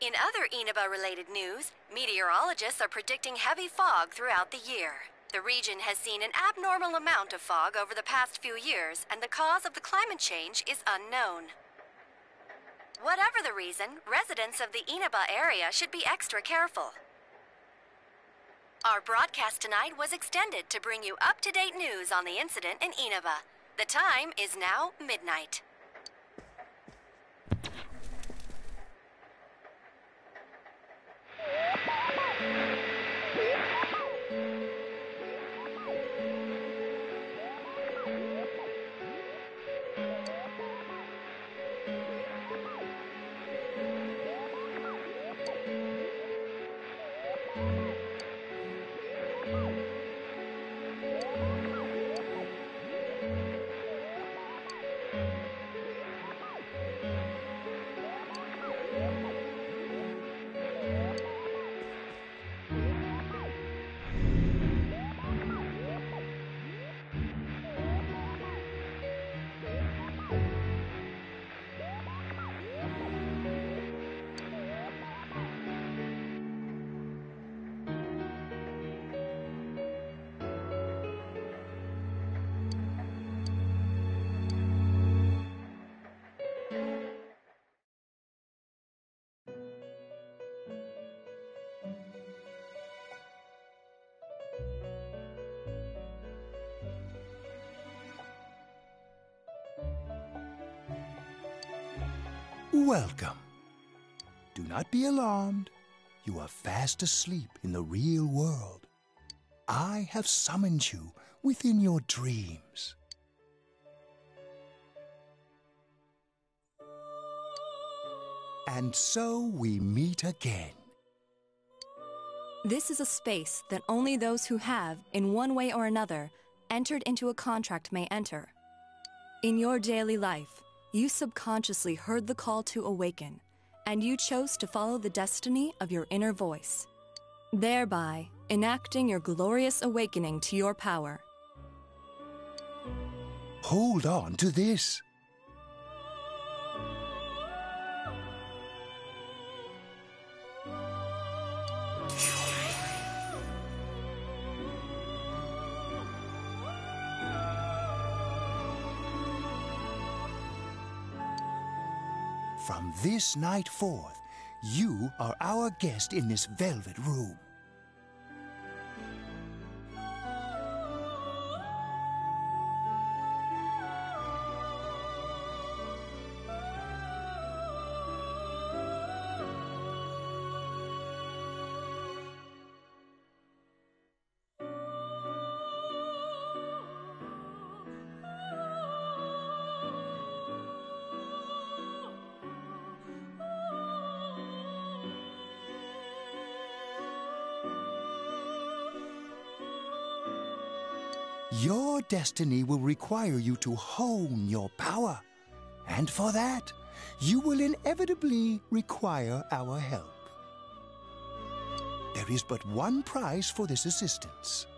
In other Inaba-related news, meteorologists are predicting heavy fog throughout the year. The region has seen an abnormal amount of fog over the past few years, and the cause of the climate change is unknown. Whatever the reason, residents of the Inaba area should be extra careful. Our broadcast tonight was extended to bring you up-to-date news on the incident in Inaba. The time is now midnight. Welcome. Do not be alarmed. You are fast asleep in the real world. I have summoned you within your dreams. And so we meet again. This is a space that only those who have, in one way or another, entered into a contract may enter. In your daily life, you subconsciously heard the call to awaken, and you chose to follow the destiny of your inner voice, thereby enacting your glorious awakening to your power. Hold on to this. From this night forth, you are our guest in this velvet room. Your destiny will require you to hone your power, and for that, you will inevitably require our help. There is but one price for this assistance.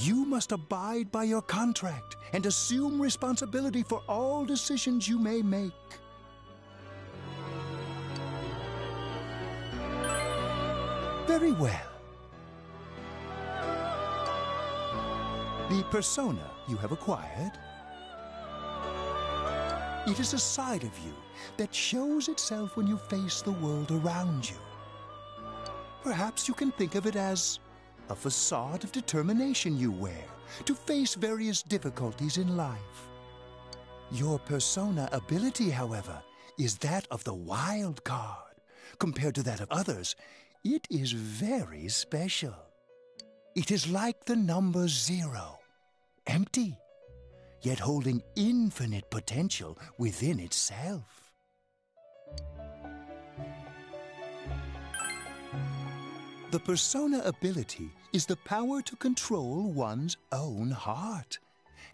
You must abide by your contract and assume responsibility for all decisions you may make. Very well. The persona you have acquired, it is a side of you that shows itself when you face the world around you. Perhaps you can think of it as a facade of determination you wear to face various difficulties in life. Your persona ability, however, is that of the wild card. Compared to that of others, it is very special. It is like the number 0, empty, yet holding infinite potential within itself. The persona ability is the power to control one's own heart,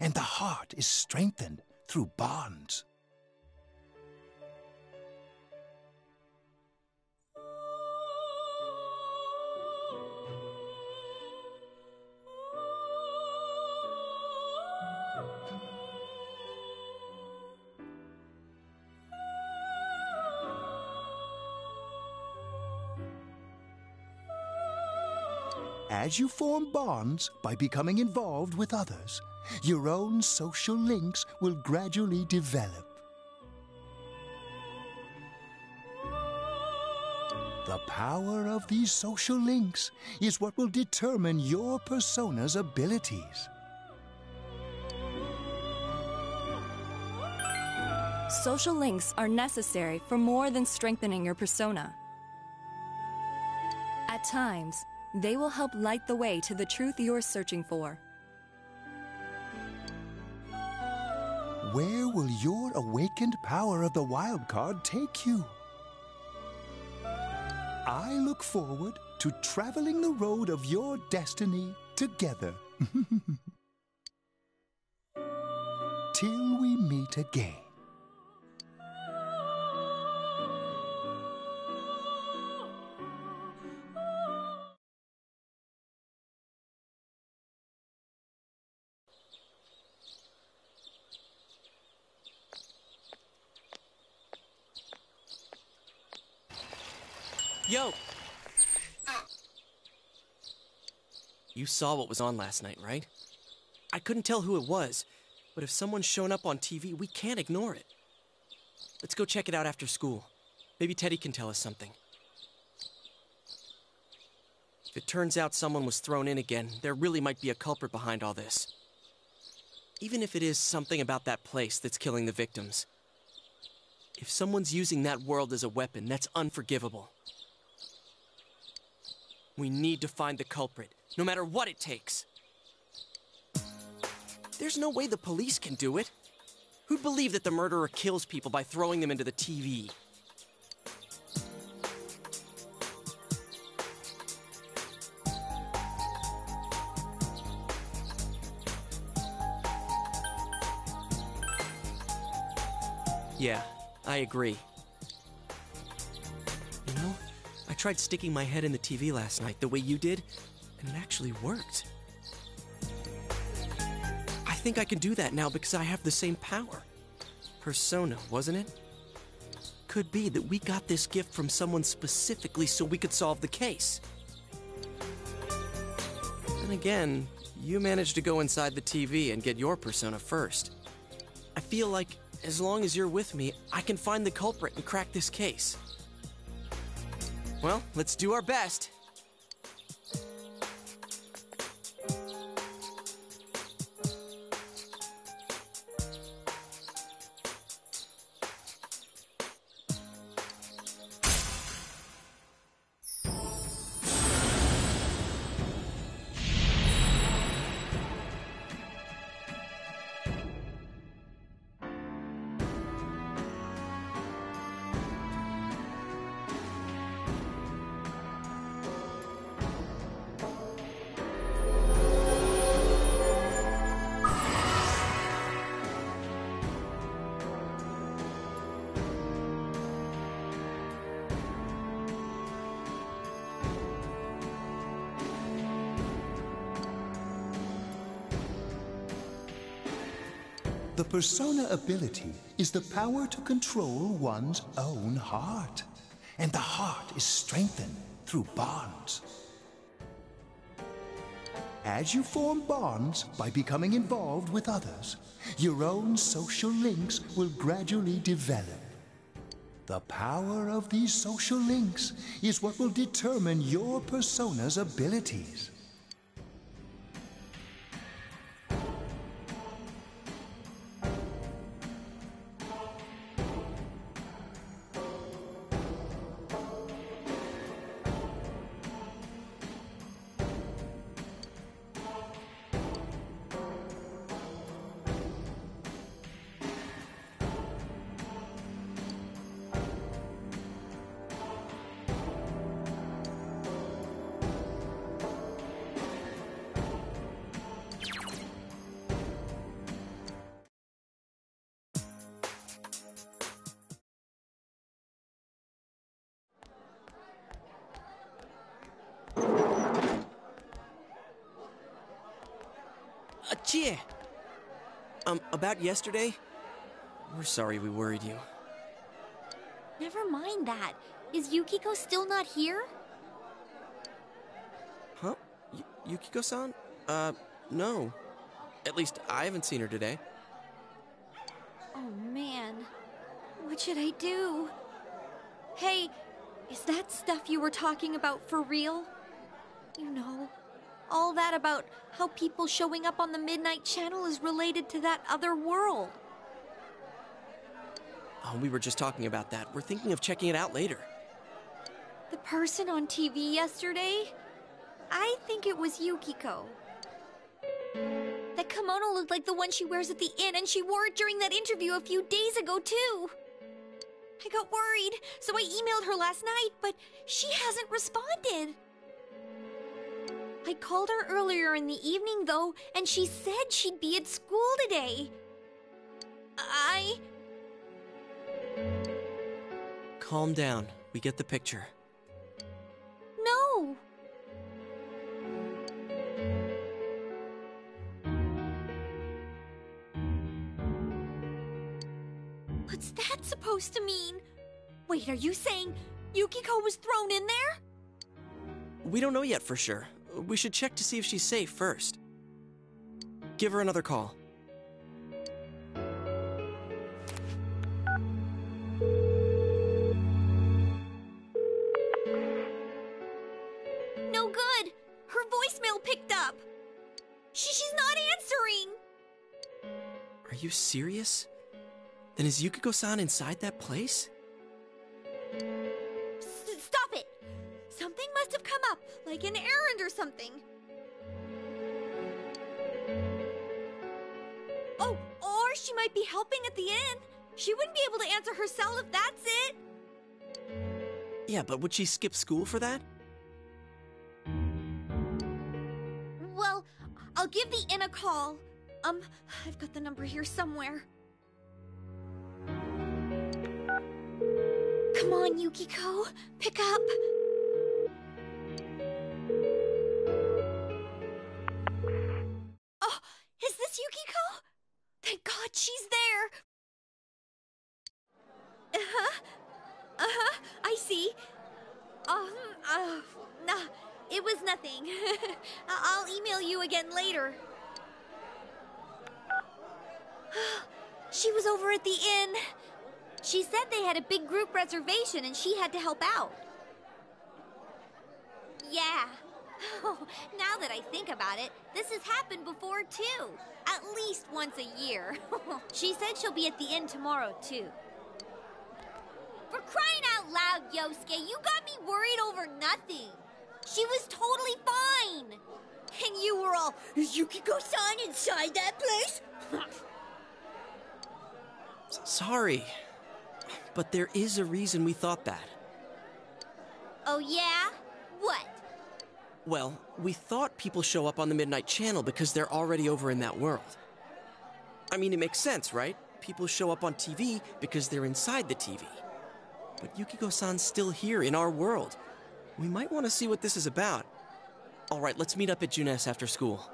and the heart is strengthened through bonds. As you form bonds by becoming involved with others, your own social links will gradually develop. The power of these social links is what will determine your persona's abilities. Social links are necessary for more than strengthening your persona. At times, they will help light the way to the truth you're searching for. Where will your awakened power of the wild card take you? I look forward to traveling the road of your destiny together. Till we meet again. Yo! You saw what was on last night, right? I couldn't tell who it was, but if someone's shown up on TV, we can't ignore it. Let's go check it out after school. Maybe Teddy can tell us something. If it turns out someone was thrown in again, there really might be a culprit behind all this. Even if it is something about that place that's killing the victims. If someone's using that world as a weapon, that's unforgivable. We need to find the culprit, no matter what it takes. There's no way the police can do it. Who'd believe that the murderer kills people by throwing them into the TV? Yeah, I agree. I tried sticking my head in the TV last night, the way you did, and it actually worked. I think I can do that now because I have the same power. Persona, wasn't it? Could be that we got this gift from someone specifically so we could solve the case. Then again, you managed to go inside the TV and get your persona first. I feel like, as long as you're with me, I can find the culprit and crack this case. Well, let's do our best. Persona ability is the power to control one's own heart, and the heart is strengthened through bonds. As you form bonds by becoming involved with others, your own social links will gradually develop. The power of these social links is what will determine your persona's abilities. Chie! About yesterday? We're sorry we worried you. Never mind that. Is Yukiko still not here? Huh? Yukiko-san? No. At least I haven't seen her today. Oh, man. What should I do? Hey, is that stuff you were talking about for real? You know, all that about how people showing up on the Midnight Channel is related to that other world. Oh, we were just talking about that. We're thinking of checking it out later. The person on TV yesterday? I think it was Yukiko. That kimono looked like the one she wears at the inn, and she wore it during that interview a few days ago, too. I got worried, so I emailed her last night, but she hasn't responded. I called her earlier in the evening, though, and she said she'd be at school today. Calm down. We get the picture. No! What's that supposed to mean? Wait, are you saying Yukiko was thrown in there? We don't know yet for sure. We should check to see if she's safe first. Give her another call. No good! Her voicemail picked up! She's not answering! Are you serious? Then is Yukiko-san inside that place? Like an errand or something. Oh, or she might be helping at the inn. She wouldn't be able to answer herself if that's it. Yeah, but would she skip school for that? Well, I'll give the inn a call. I've got the number here somewhere. Come on, Yukiko. Pick up. She's there! I see. Nah, it was nothing. I'll email you again later. She was over at the inn. She said they had a big group reservation and she had to help out. Yeah. Oh, now that I think about it, this has happened before, too. At least once a year. She said she'll be at the inn tomorrow, too. For crying out loud, Yosuke, you got me worried over nothing. She was totally fine. And you were all, is Yukiko-san inside that place? Sorry, but there is a reason we thought that. Oh, yeah? What? Well, we thought people show up on the Midnight Channel because they're already over in that world. I mean, it makes sense, right? People show up on TV because they're inside the TV. But Yukiko-san's still here in our world. We might want to see what this is about. All right, let's meet up at Juness after school.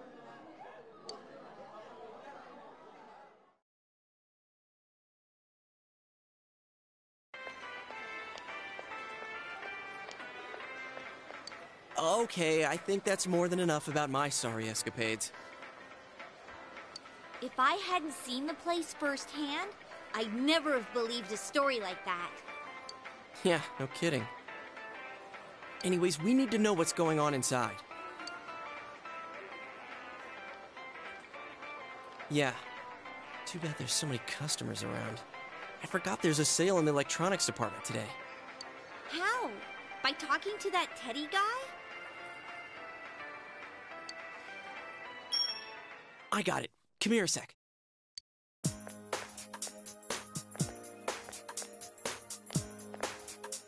Okay, I think that's more than enough about my sorry escapades. If I hadn't seen the place firsthand, I'd never have believed a story like that. Yeah, no kidding. Anyways, we need to know what's going on inside. Yeah. Too bad there's so many customers around. I forgot there's a sale in the electronics department today. How? By talking to that Teddy guy? I got it. Come here a sec.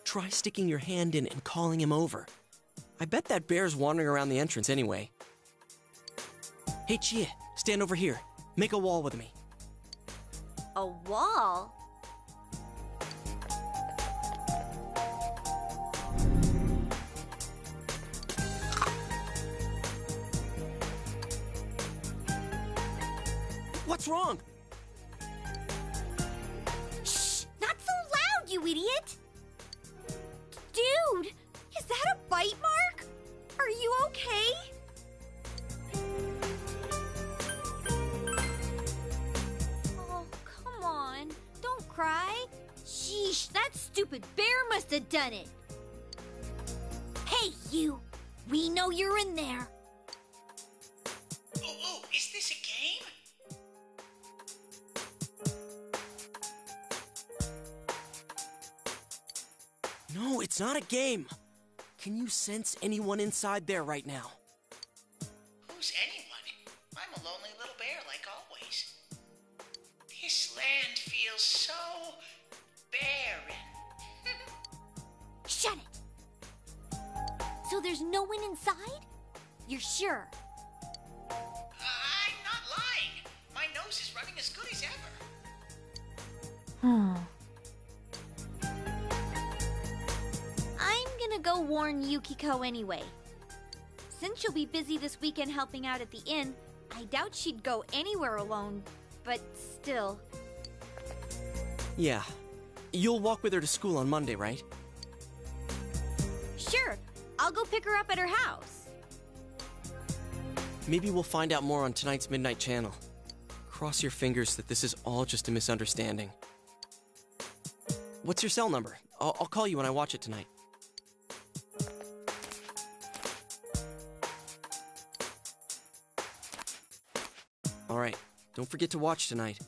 Try sticking your hand in and calling him over. I bet that bear's wandering around the entrance anyway. Hey, Chie, stand over here. Make a wall with me. A wall? What's wrong? Shh! Not so loud, you idiot! Dude! Is that a bite mark? Are you okay? done it. Hey, you! We know you're in there. Oh, is this a game? No, it's not a game. Can you sense anyone inside there right now? Who's anyone? I'm a lonely little bear like always. This land feels so barren. Shut it! So there's no one inside? You're sure? I'm not lying. My nose is running as good as ever. I'm gonna go warn Yukiko anyway. Since she'll be busy this weekend helping out at the inn, I doubt she'd go anywhere alone, but still. Yeah. You'll walk with her to school on Monday, right? Sure. I'll go pick her up at her house. Maybe we'll find out more on tonight's Midnight Channel. Cross your fingers that this is all just a misunderstanding. What's your cell number? I'll call you when I watch it tonight. Alright, don't forget to watch tonight.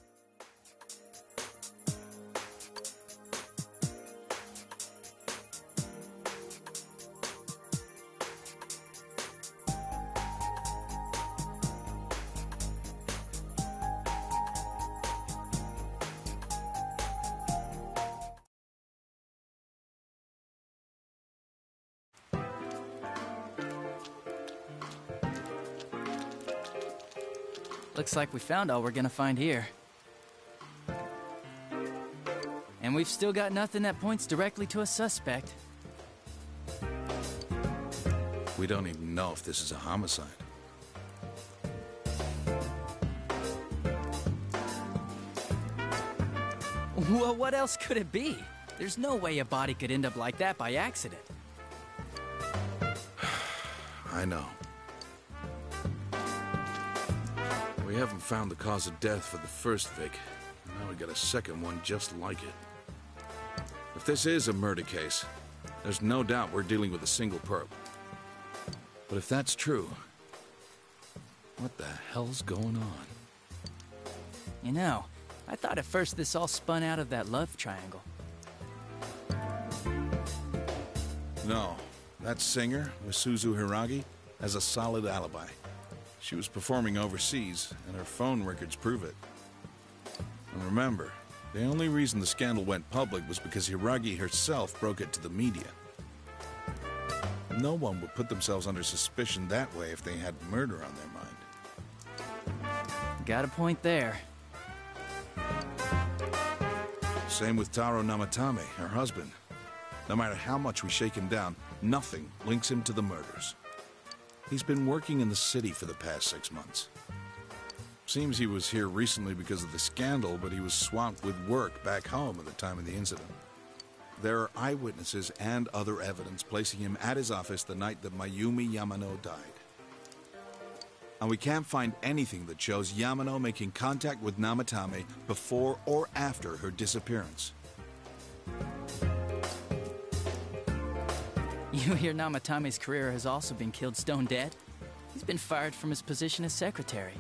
Looks like we found all we're gonna find here. And we've still got nothing that points directly to a suspect. We don't even know if this is a homicide. Well, what else could it be? There's no way a body could end up like that by accident. I know. We haven't found the cause of death for the first Vic. Now we got a second one just like it. If this is a murder case, there's no doubt we're dealing with a single perp. But if that's true, what the hell's going on? You know, I thought at first this all spun out of that love triangle. No, that singer, Isuzu Hiragi, has a solid alibi. She was performing overseas, and her phone records prove it. And remember, the only reason the scandal went public was because Hiragi herself broke it to the media. No one would put themselves under suspicion that way if they had murder on their mind. Got a point there. Same with Taro Namatame, her husband. No matter how much we shake him down, nothing links him to the murders. He's been working in the city for the past 6 months. Seems he was here recently because of the scandal, but he was swamped with work back home at the time of the incident. There are eyewitnesses and other evidence placing him at his office the night that Mayumi Yamano died. And we can't find anything that shows Yamano making contact with Namatame before or after her disappearance. You hear Namatame's career has also been killed stone dead? He's been fired from his position as secretary.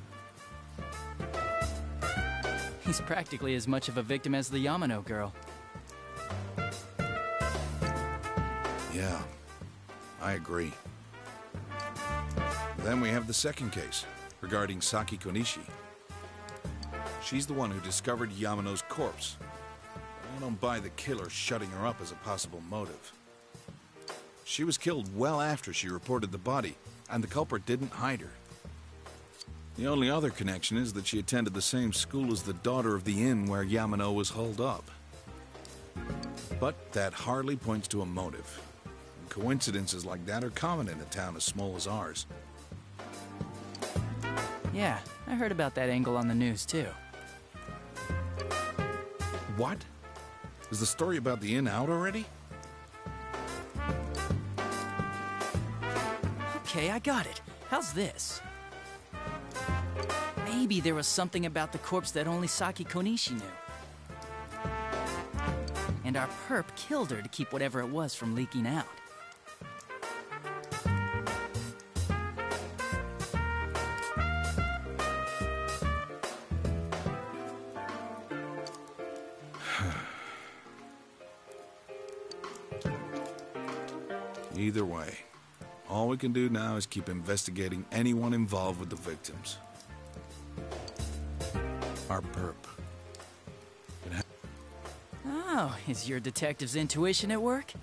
He's practically as much of a victim as the Yamano girl. Yeah, I agree. Then we have the second case, regarding Saki Konishi. She's the one who discovered Yamano's corpse. I don't buy the killer shutting her up as a possible motive. She was killed well after she reported the body, and the culprit didn't hide her. The only other connection is that she attended the same school as the daughter of the inn where Yamano was holed up. But that hardly points to a motive. And coincidences like that are common in a town as small as ours. Yeah, I heard about that angle on the news, too. What? Is the story about the inn out already? Okay, I got it. How's this? Maybe there was something about the corpse that only Saki Konishi knew. And and our perp killed her to keep whatever it was from leaking out. Either way, all we can do now is keep investigating anyone involved with the victims. Our perp. Oh, is your detective's intuition at work?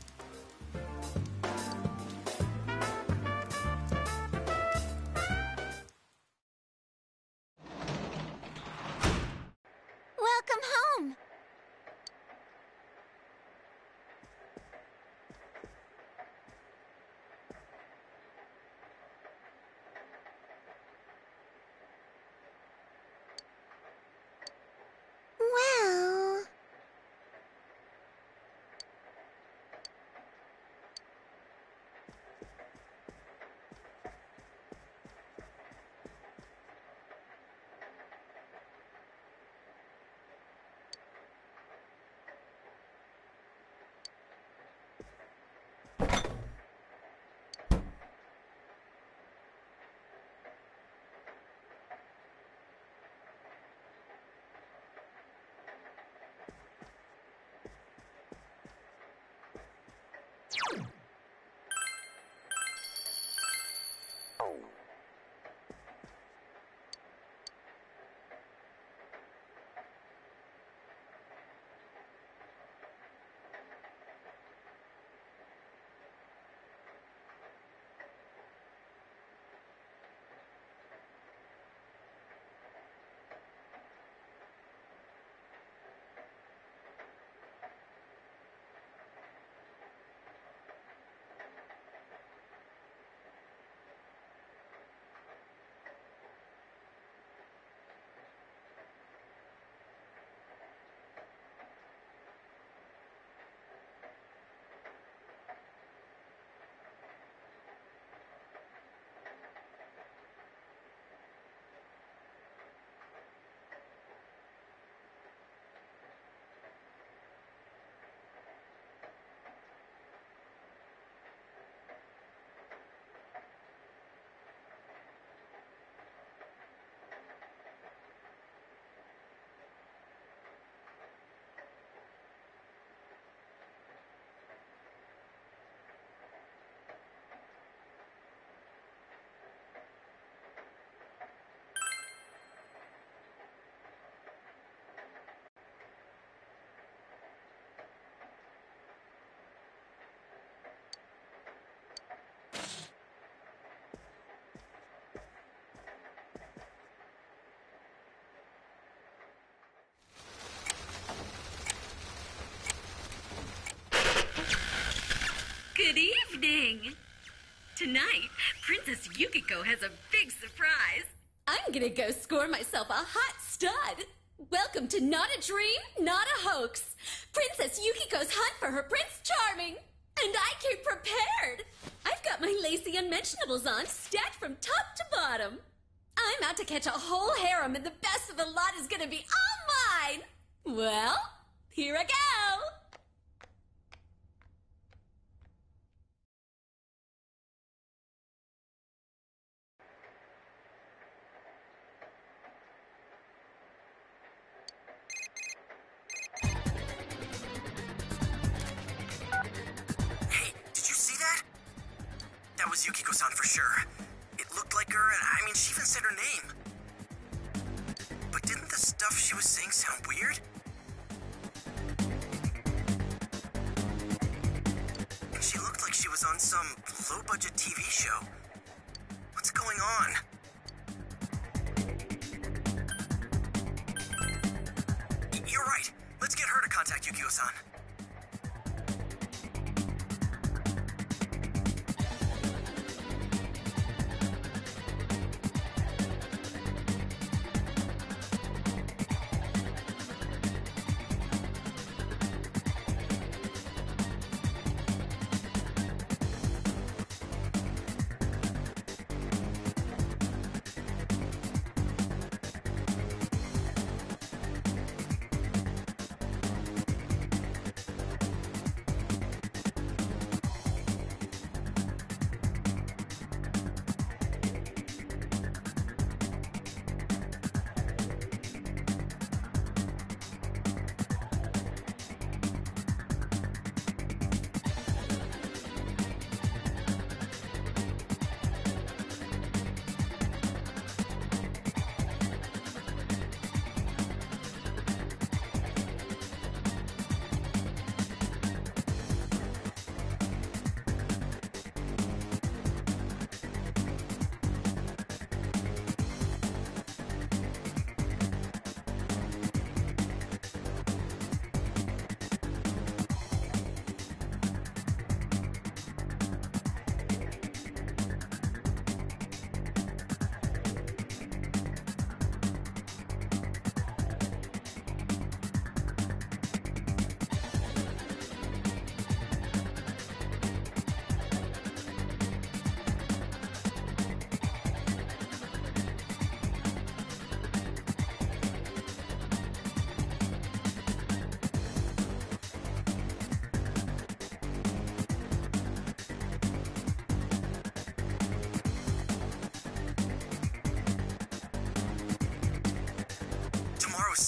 Welcome home! Good evening! Tonight, Princess Yukiko has a big surprise. I'm gonna go score myself a hot stud. Welcome to Not a Dream, Not a Hoax. Princess Yukiko's hunt for her Prince Charming. And I came prepared. I've got my lacy unmentionables on, stacked from top to bottom. I'm out to catch a whole harem, and the best of the lot is gonna be all mine. Well, here I go. Yukiko-san for sure. It looked like her, and I mean, she even said her name. But didn't the stuff she was saying sound weird? And she looked like she was on some low-budget TV show. What's going on? You're right. Let's get her to contact Yukiko-san.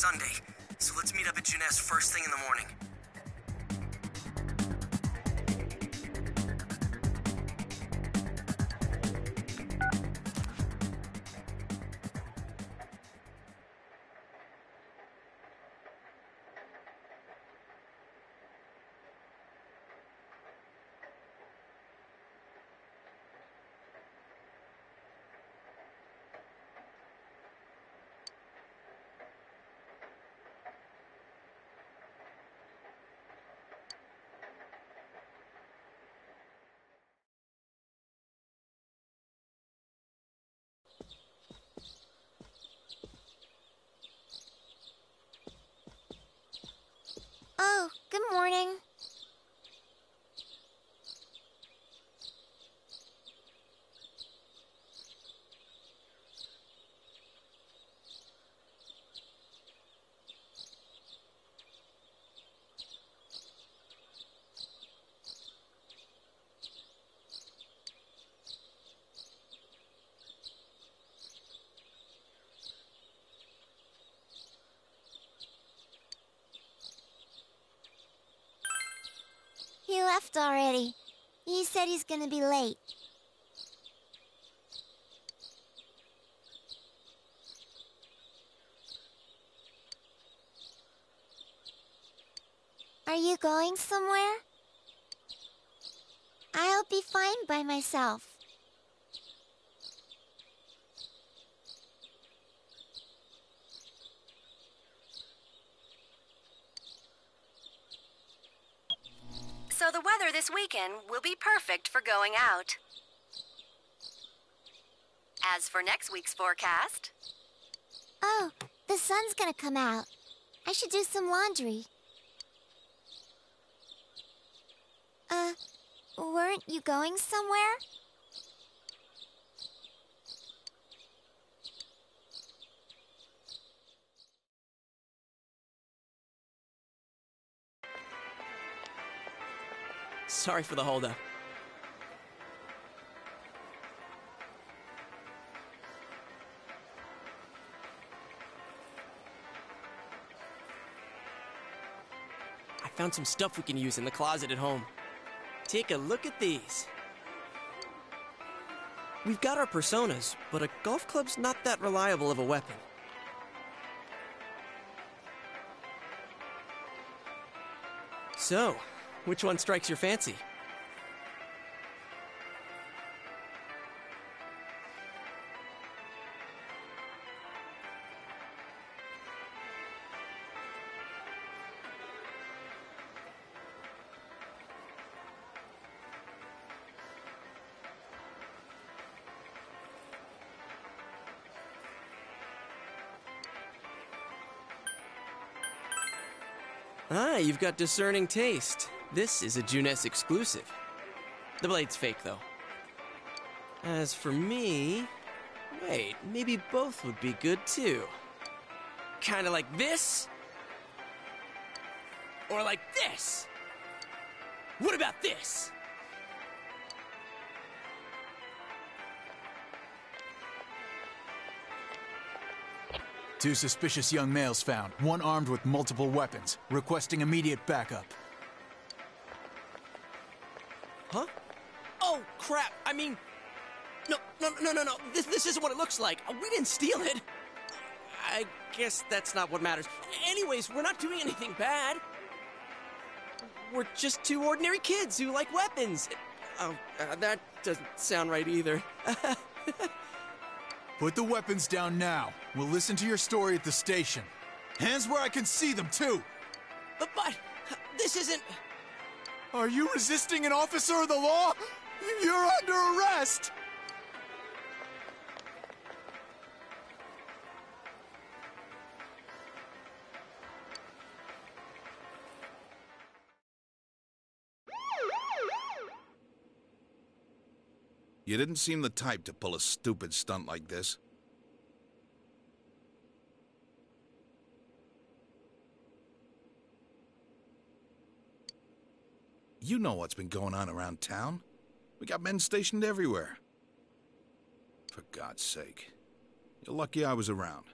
Sunday, so let's meet up at Juness first thing in the morning. Oh, good morning. Already. He said he's gonna be late. Are you going somewhere? I'll be fine by myself. So the weather this weekend will be perfect for going out. As for next week's forecast... Oh, the sun's gonna come out. I should do some laundry. Weren't you going somewhere? Sorry for the holdup. I found some stuff we can use in the closet at home. Take a look at these. We've got our personas, but a golf club's not that reliable of a weapon. So... which one strikes your fancy? Ah, you've got discerning taste. This is a Juness exclusive. The blade's fake, though. As for me... wait, maybe both would be good, too. Kinda like this? Or like this? What about this? Two suspicious young males found, one armed with multiple weapons, requesting immediate backup. Huh? Oh, crap! I mean... No. This isn't what it looks like. We didn't steal it. I guess that's not what matters. Anyways, we're not doing anything bad. We're just two ordinary kids who like weapons. Oh, that doesn't sound right either. Put the weapons down now. We'll listen to your story at the station. Hands where I can see them, too! But this isn't... Are you resisting an officer of the law? You're under arrest! You didn't seem the type to pull a stupid stunt like this. You know what's been going on around town. We got men stationed everywhere. For God's sake. You're lucky I was around.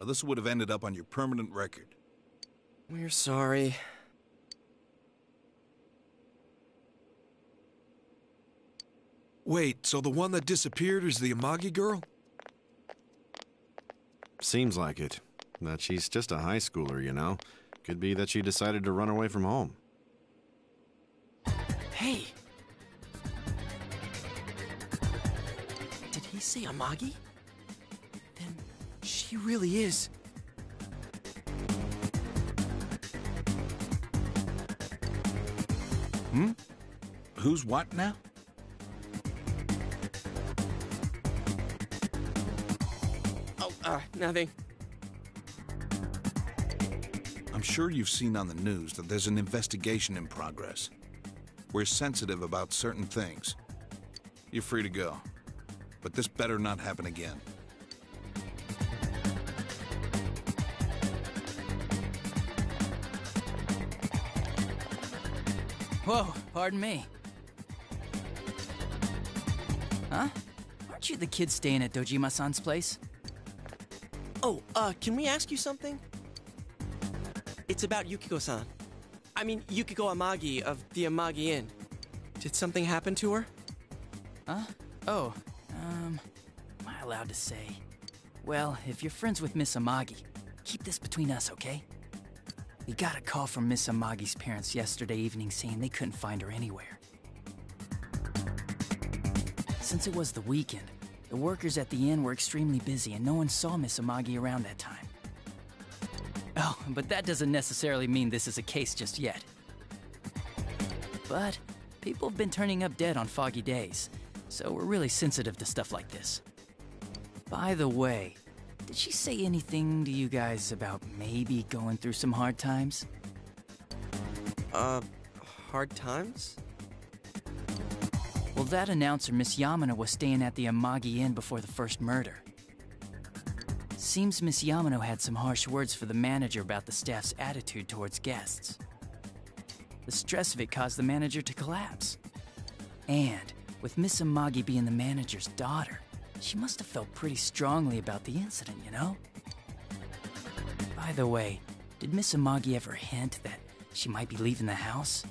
or this would have ended up on your permanent record. We're sorry. Wait, so the one that disappeared is the Amagi girl? Seems like it. That she's just a high schooler, you know. Could be that she decided to run away from home. Hey! Did he say Amagi? Then she really is. Hmm? Who's what now? Oh, nothing. I'm sure you've seen on the news that there's an investigation in progress. We're sensitive about certain things. You're free to go. But this better not happen again. Whoa, pardon me. Huh? Aren't you the kid staying at Dojima-san's place? Oh, can we ask you something? It's about Yukiko-san. I mean, Yukiko Amagi of the Amagi Inn. Did something happen to her? Huh? Oh, am I allowed to say? Well, if you're friends with Miss Amagi, keep this between us, okay? We got a call from Miss Amagi's parents yesterday evening saying they couldn't find her anywhere. Since it was the weekend, the workers at the inn were extremely busy and no one saw Miss Amagi around that time. Oh, but that doesn't necessarily mean this is a case just yet. But people have been turning up dead on foggy days, so we're really sensitive to stuff like this. By the way, did she say anything to you guys about maybe going through some hard times? Hard times? Well, that announcer, Miss Yamano, was staying at the Amagi Inn before the first murder. Seems Miss Yamano had some harsh words for the manager about the staff's attitude towards guests. The stress of it caused the manager to collapse. And, with Miss Amagi being the manager's daughter, she must have felt pretty strongly about the incident, you know? By the way, did Miss Amagi ever hint that she might be leaving the house?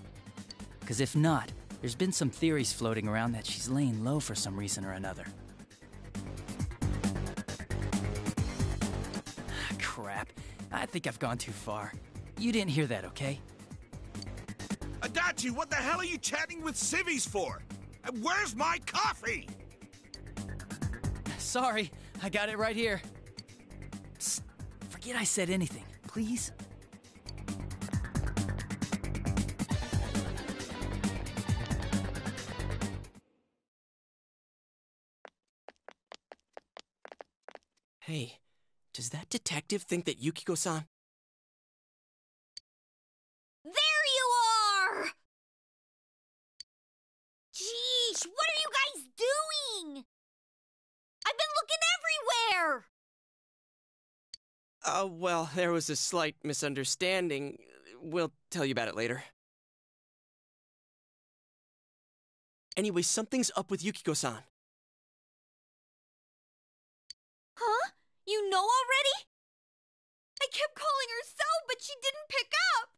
Because if not, there's been some theories floating around that she's laying low for some reason or another. Crap. I think I've gone too far. You didn't hear that, okay? Adachi, what the hell are you chatting with civvies for? And where's my coffee? Sorry, I got it right here. Psst, forget I said anything, please. Hey. Does that detective think that Yukiko-san... There you are! Jeez, what are you guys doing? I've been looking everywhere! Well, there was a slight misunderstanding. We'll tell you about it later. Anyway, something's up with Yukiko-san. Huh? You know already? I kept calling her so, but she didn't pick up.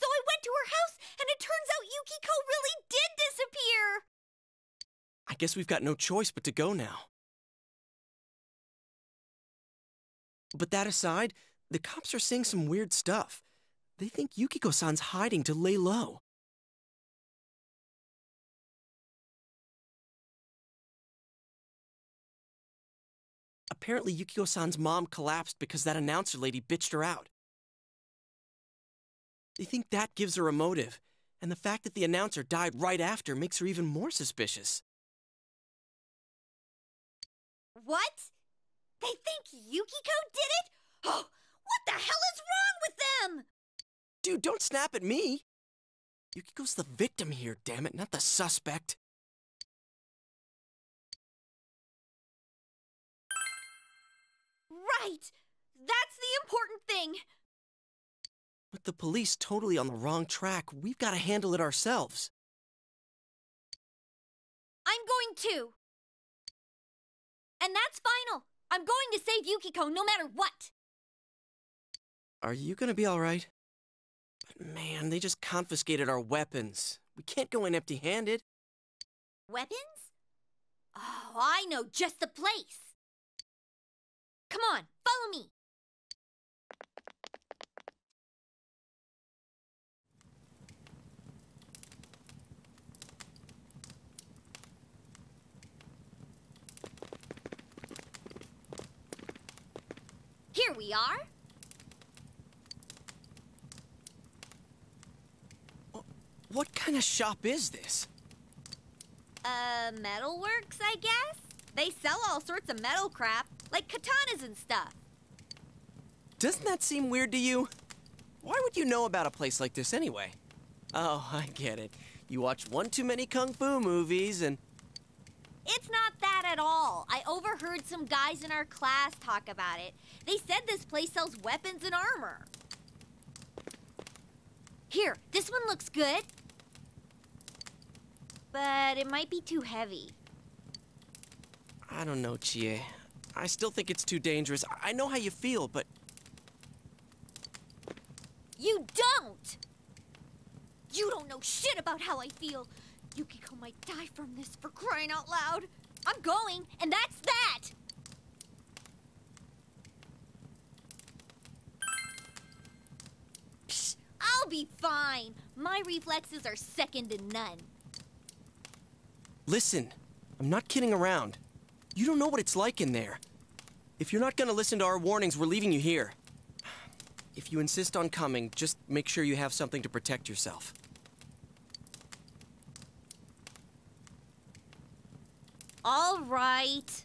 So I went to her house, and it turns out Yukiko really did disappear. I guess we've got no choice but to go now. But that aside, the cops are saying some weird stuff. They think Yukiko-san's hiding to lay low. Apparently, Yukiko-san's mom collapsed because that announcer lady bitched her out. They think that gives her a motive, and the fact that the announcer died right after makes her even more suspicious. What? They think Yukiko did it? Oh, what the hell is wrong with them? Dude, don't snap at me! Yukiko's the victim here, damn it, not the suspect. Right! That's the important thing! With the police totally on the wrong track, we've got to handle it ourselves. I'm going to. And that's final. I'm going to save Yukiko no matter what! Are you gonna be alright? But man, they just confiscated our weapons. We can't go in empty-handed. Weapons? Oh, I know just the place! Come on, follow me! Here we are. What kind of shop is this? Metalworks, I guess? They sell all sorts of metal crap, like katanas and stuff. Doesn't that seem weird to you? Why would you know about a place like this anyway? Oh, I get it. You watch one too many kung fu movies and... It's not that at all. I overheard some guys in our class talk about it. They said this place sells weapons and armor. Here, this one looks good. But it might be too heavy. I don't know, Chie. I still think it's too dangerous. I know how you feel, but... You don't! You don't know shit about how I feel. Yukiko might die from this, for crying out loud. I'm going, and that's that! Psh, I'll be fine. My reflexes are second to none. Listen, I'm not kidding around. You don't know what it's like in there. If you're not gonna listen to our warnings, we're leaving you here. If you insist on coming, just make sure you have something to protect yourself. All right.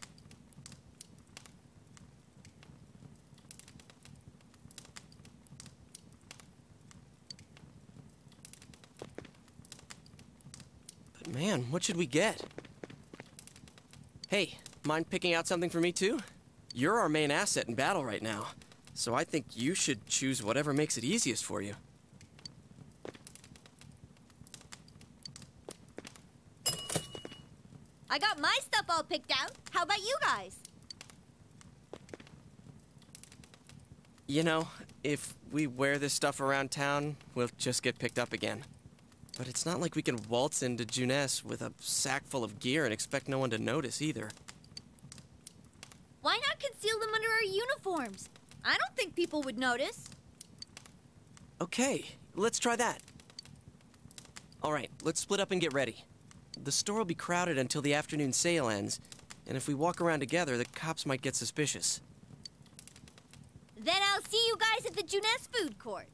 But man, what should we get? Hey, mind picking out something for me too? You're our main asset in battle right now, so I think you should choose whatever makes it easiest for you. I got my stuff all picked out. How about you guys? You know, if we wear this stuff around town, we'll just get picked up again. But it's not like we can waltz into Juness with a sack full of gear and expect no one to notice either. Why not conceal them under our uniforms? I don't think people would notice. Okay, let's try that. All right, let's split up and get ready. The store will be crowded until the afternoon sale ends, and if we walk around together, the cops might get suspicious. Then I'll see you guys at the Juness food court.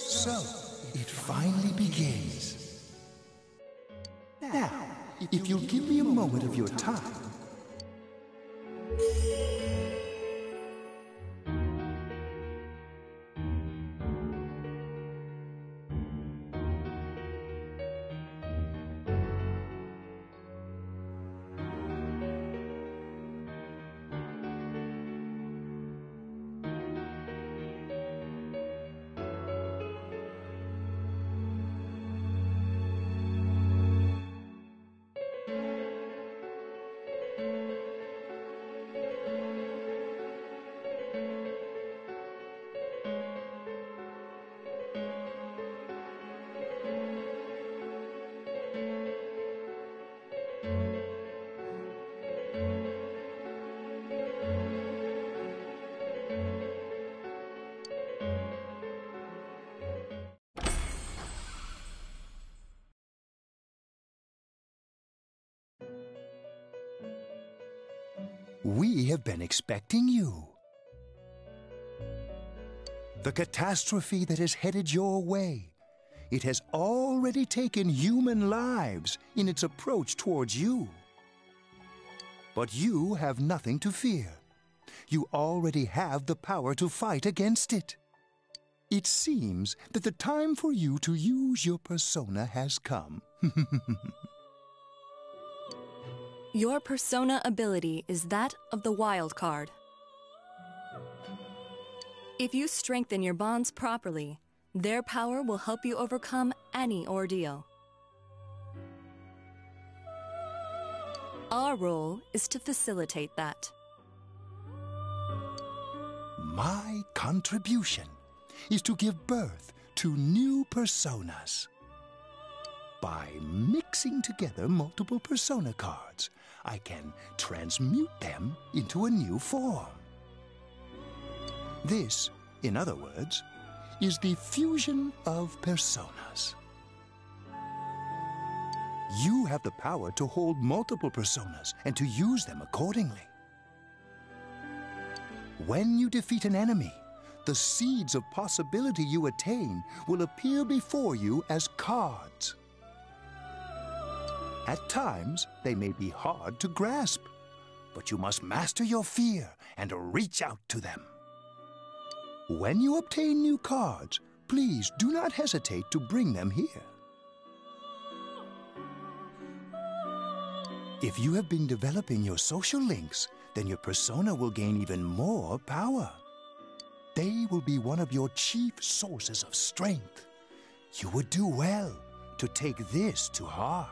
So, it finally begins. Now, if you'll give me a moment of your time... We have been expecting you. The catastrophe that has headed your way. It has already taken human lives in its approach towards you. But you have nothing to fear. You already have the power to fight against it. It seems that the time for you to use your persona has come. Your persona ability is that of the wild card. If you strengthen your bonds properly, their power will help you overcome any ordeal. Our role is to facilitate that. My contribution is to give birth to new personas. By mixing together multiple persona cards, I can transmute them into a new form. This, in other words, is the fusion of personas. You have the power to hold multiple personas and to use them accordingly. When you defeat an enemy, the seeds of possibility you attain will appear before you as cards. At times, they may be hard to grasp, but you must master your fear and reach out to them. When you obtain new cards, please do not hesitate to bring them here. If you have been developing your social links, then your persona will gain even more power. They will be one of your chief sources of strength. You would do well to take this to heart.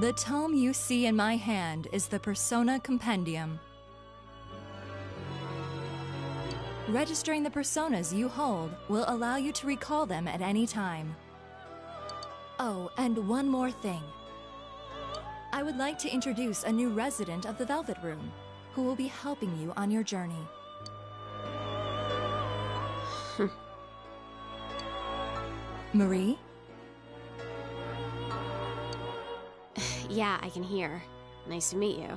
The tome you see in my hand is the Persona Compendium. Registering the personas you hold will allow you to recall them at any time. Oh, and one more thing. I would like to introduce a new resident of the Velvet Room, who will be helping you on your journey. Marie? Yeah, I can hear. Nice to meet you.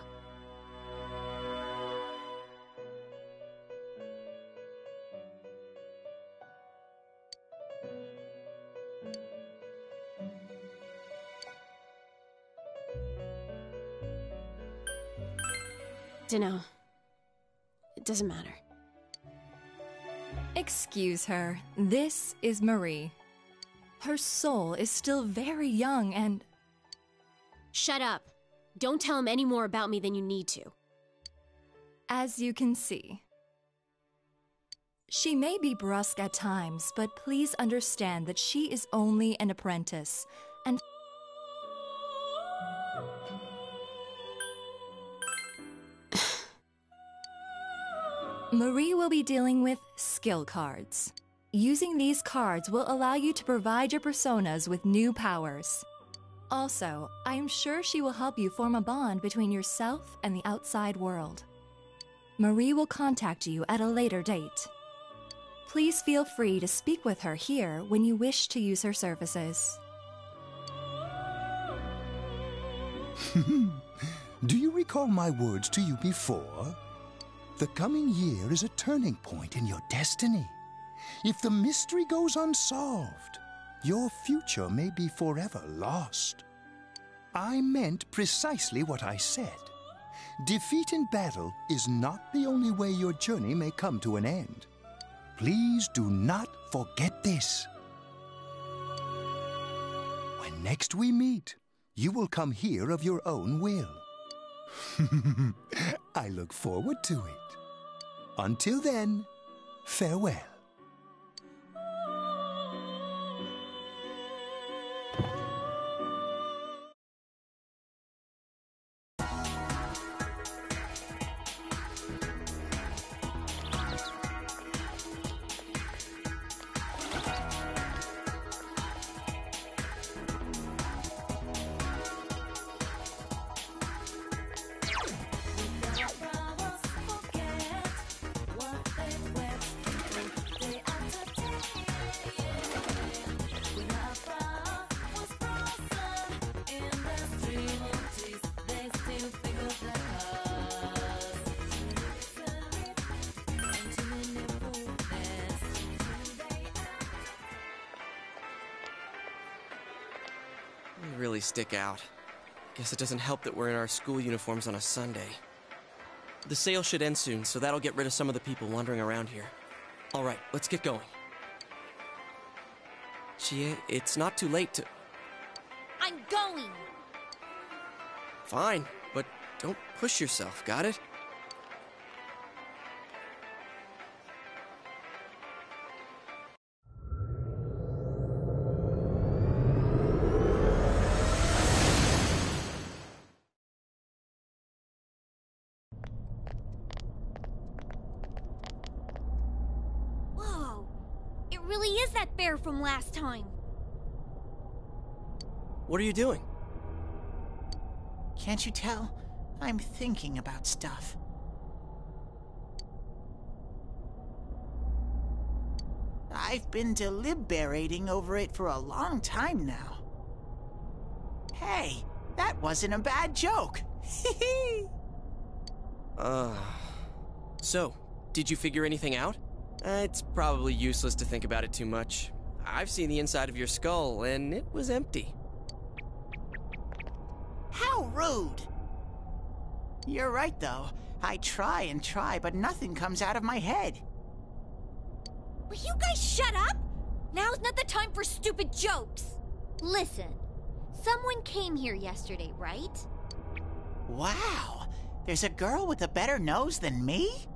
Dunno. It doesn't matter. Excuse her. This is Marie. Her soul is still very young and... Shut up. Don't tell him any more about me than you need to. As you can see. She may be brusque at times, but please understand that she is only an apprentice, and... Marie will be dealing with skill cards. Using these cards will allow you to provide your personas with new powers. Also, I am sure she will help you form a bond between yourself and the outside world. Marie will contact you at a later date. Please feel free to speak with her here when you wish to use her services. Do you recall my words to you before? The coming year is a turning point in your destiny. If the mystery goes unsolved, your future may be forever lost. I meant precisely what I said. Defeat in battle is not the only way your journey may come to an end. Please do not forget this. When next we meet, you will come here of your own will. I look forward to it. Until then, farewell. really stick out. Guess it doesn't help that we're in our school uniforms on a Sunday. The sale should end soon, so that'll get rid of some of the people wandering around here. All right, let's get going. Chie, it's not too late to... I'm going! Fine, but don't push yourself, got it? From last time. What are you doing? Can't you tell? I'm thinking about stuff. I've been deliberating over it for a long time now. Hey, that wasn't a bad joke. So, did you figure anything out? It's probably useless to think about it too much. I've seen the inside of your skull, and it was empty. How rude! You're right, though. I try and try, but nothing comes out of my head. Will you guys shut up? Now's not the time for stupid jokes! Listen, someone came here yesterday, right? Wow! There's a girl with a better nose than me?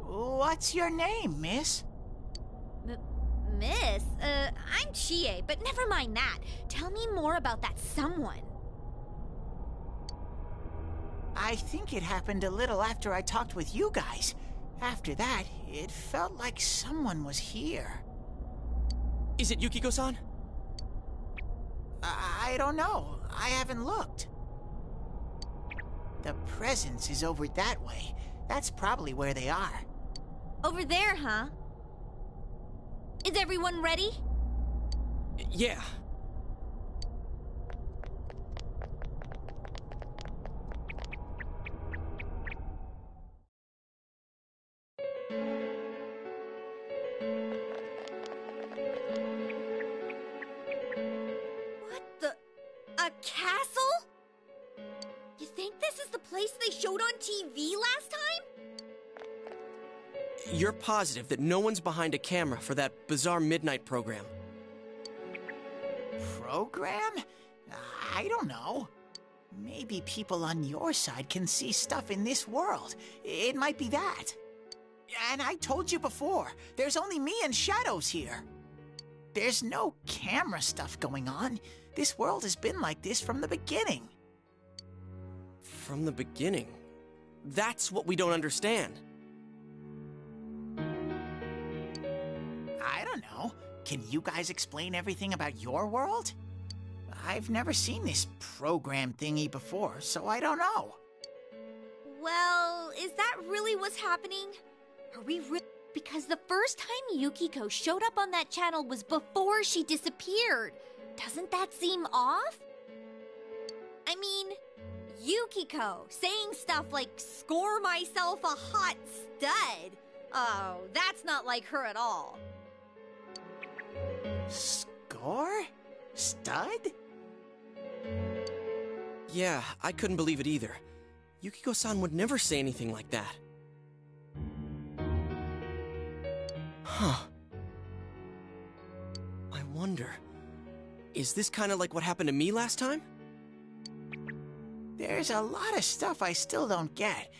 What's your name, miss? Miss? I'm Chie, but never mind that. Tell me more about that someone. I think it happened a little after I talked with you guys. After that, it felt like someone was here. Is it Yukiko-san? I don't know. I haven't looked. The presence is over that way. That's probably where they are. Over there, huh? Is everyone ready? Yeah. What the... a castle? You think this is the place they showed on TV last time? You're positive that no one's behind a camera for that bizarre midnight program? Program? I don't know. Maybe people on your side can see stuff in this world. It might be that. And I told you before, there's only me and shadows here. There's no camera stuff going on. This world has been like this from the beginning. From the beginning? That's what we don't understand. I don't know. Can you guys explain everything about your world? I've never seen this program thingy before, so I don't know. Well, is that really what's happening? Are we really? Because the first time Yukiko showed up on that channel was before she disappeared. Doesn't that seem off? I mean, Yukiko saying stuff like, score myself a hot stud. Oh, that's not like her at all. Score? Stud? Yeah, I couldn't believe it either. Yukiko-san would never say anything like that. Huh. I wonder, is this kind of like what happened to me last time? There's a lot of stuff I still don't get,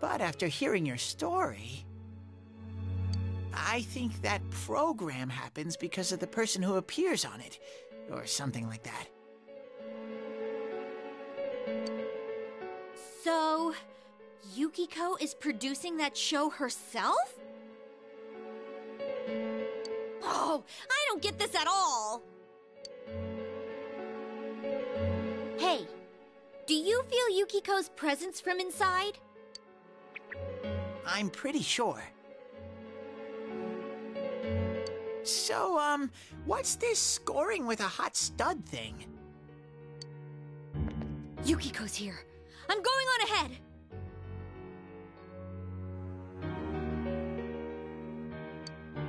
but after hearing your story... I think that program happens because of the person who appears on it, or something like that. So, Yukiko is producing that show herself? Oh, I don't get this at all! Hey, do you feel Yukiko's presence from inside? I'm pretty sure. So, what's this scoring with a hot stud thing? Yukiko's here. I'm going on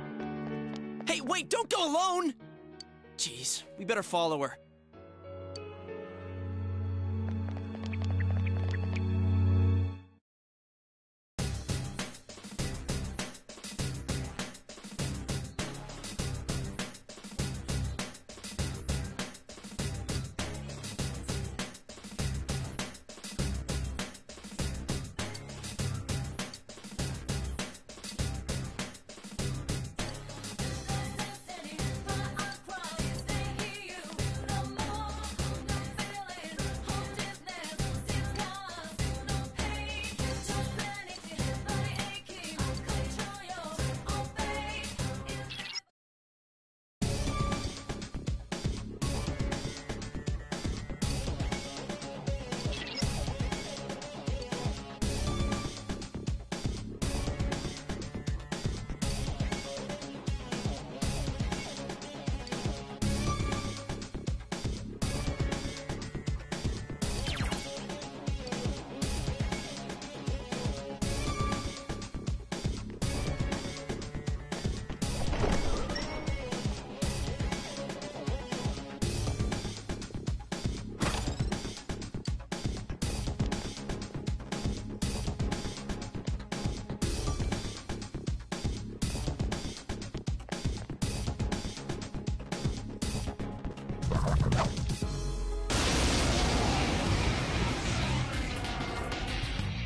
ahead! Hey, wait, don't go alone! Jeez, we better follow her.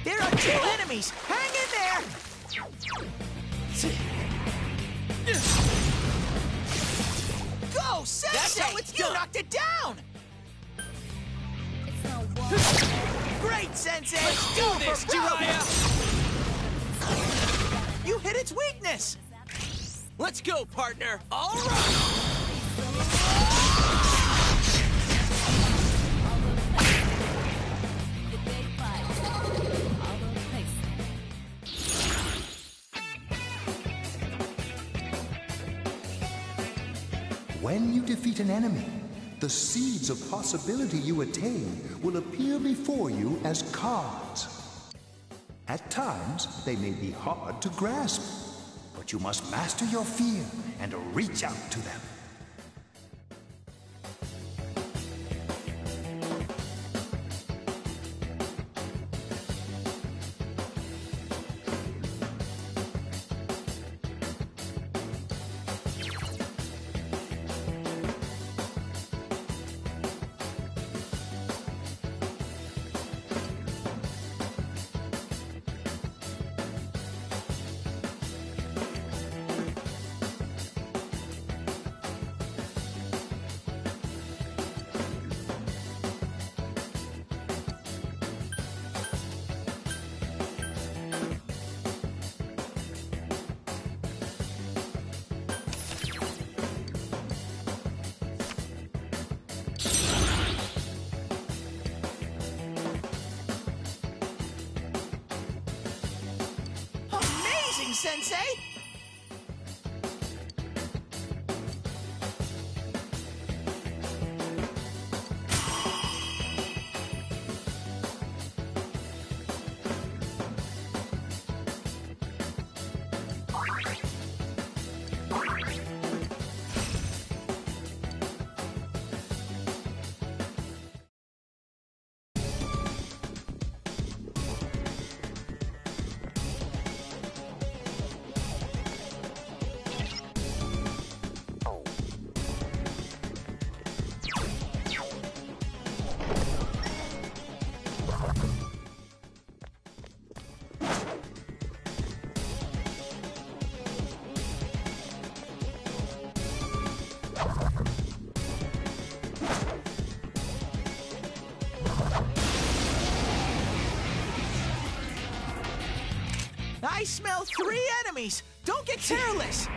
There are two enemies! Hang in there! Go, Sensei! That's how it's done. You knocked it down! It's no one. Great, Sensei! Let's do this, Jiraiya! You hit its weakness! Let's go, partner! All right! When you defeat an enemy, the seeds of possibility you attain will appear before you as cards. At times, they may be hard to grasp, but you must master your fear and reach out to them. Sensei? I smell three enemies! Don't get careless!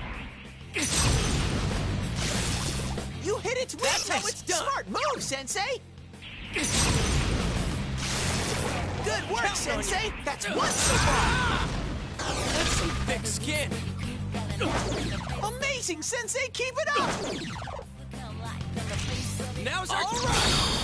You hit its weakness! That's how it's done! Smart move, Sensei! Good work, Sensei! That's one surprise! That's some thick skin! Amazing, Sensei! Keep it up! Now's our time!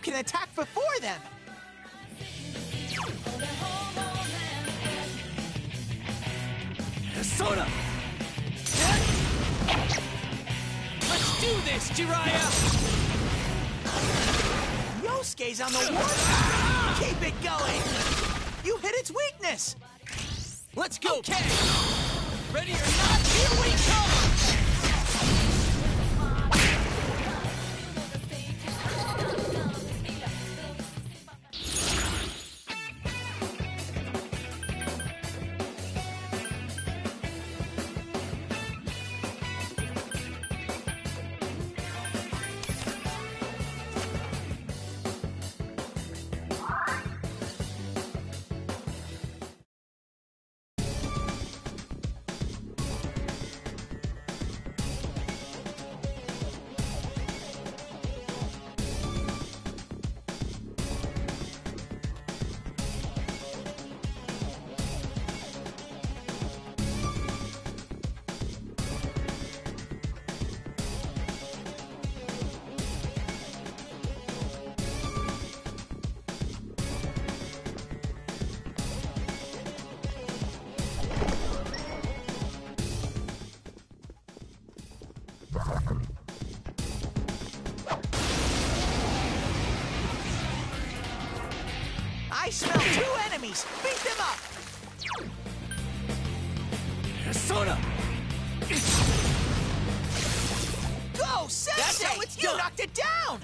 can attack before them! Sora! Let's do this, Jiraiya! Yosuke's on the warpath! Keep it going! You hit its weakness! Let's go! Okay! Ready or not, here we come! I smell 2 enemies! Beat them up! Sora! Go, Sensei! That's how it's done. You knocked it down!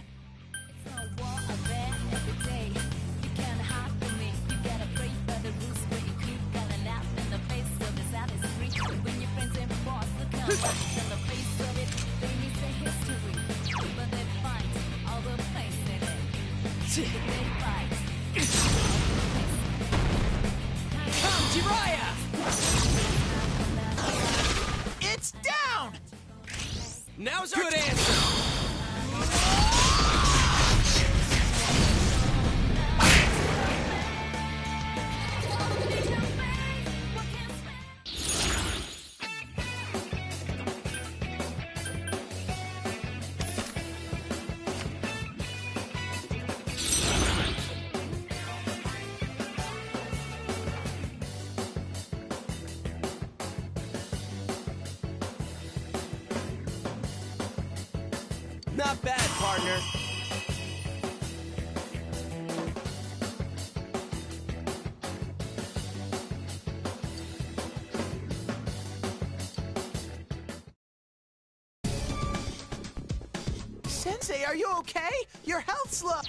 Not bad, partner. Sensei, are you okay? Your health's low.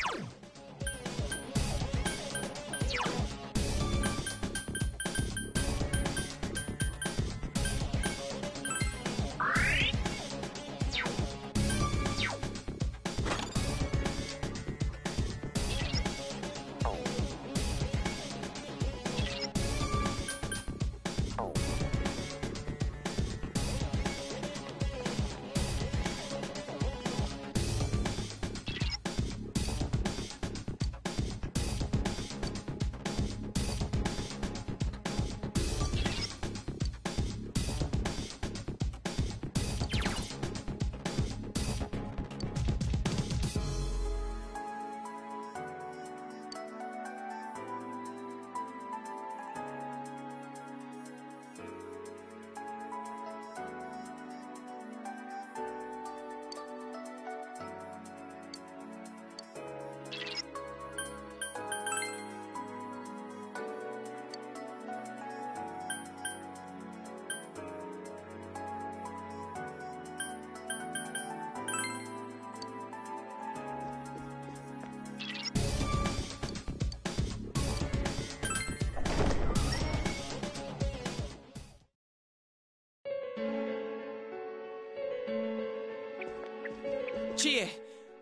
Chie,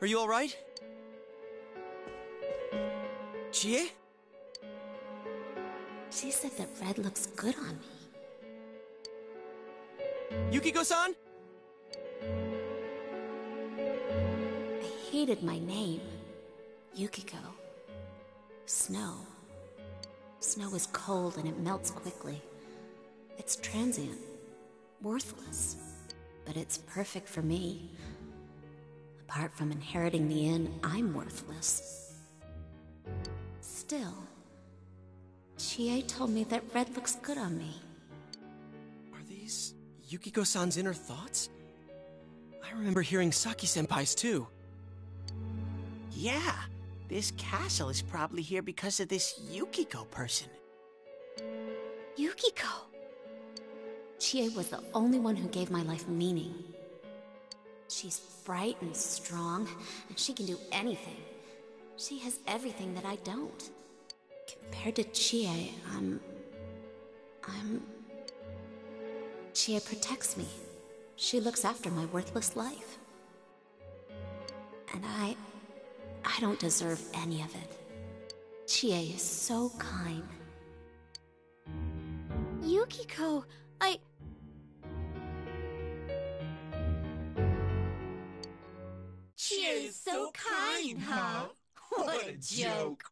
are you all right? Chie? She said that red looks good on me. Yukiko-san? I hated my name. Yukiko. Snow. Snow is cold and it melts quickly. It's transient. Worthless. But it's perfect for me. Apart from inheriting the inn, I'm worthless. Still, Chie told me that red looks good on me. Are these Yukiko-san's inner thoughts? I remember hearing Saki-senpai's too. Yeah, this castle is probably here because of this Yukiko person. Yukiko? Chie was the only one who gave my life meaning. She's bright and strong, and she can do anything. She has everything that I don't. Compared to Chie, Chie protects me. She looks after my worthless life. And I don't deserve any of it. Chie is so kind. Yukiko, Chie is so kind, huh? What a joke!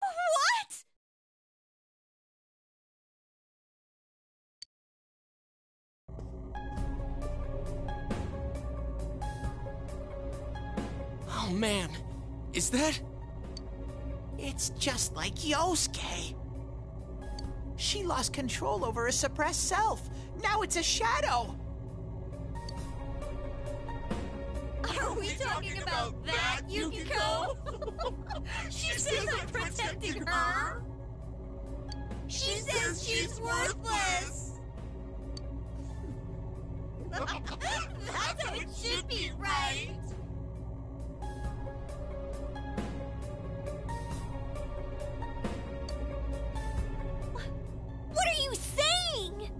What?! Oh man, is that... It's just like Yosuke. She lost control over her suppressed self. Now it's a shadow. Are we talking about that, Yukiko? She says I'm protecting her. She says she's worthless. That's how it should be, right? What are you saying?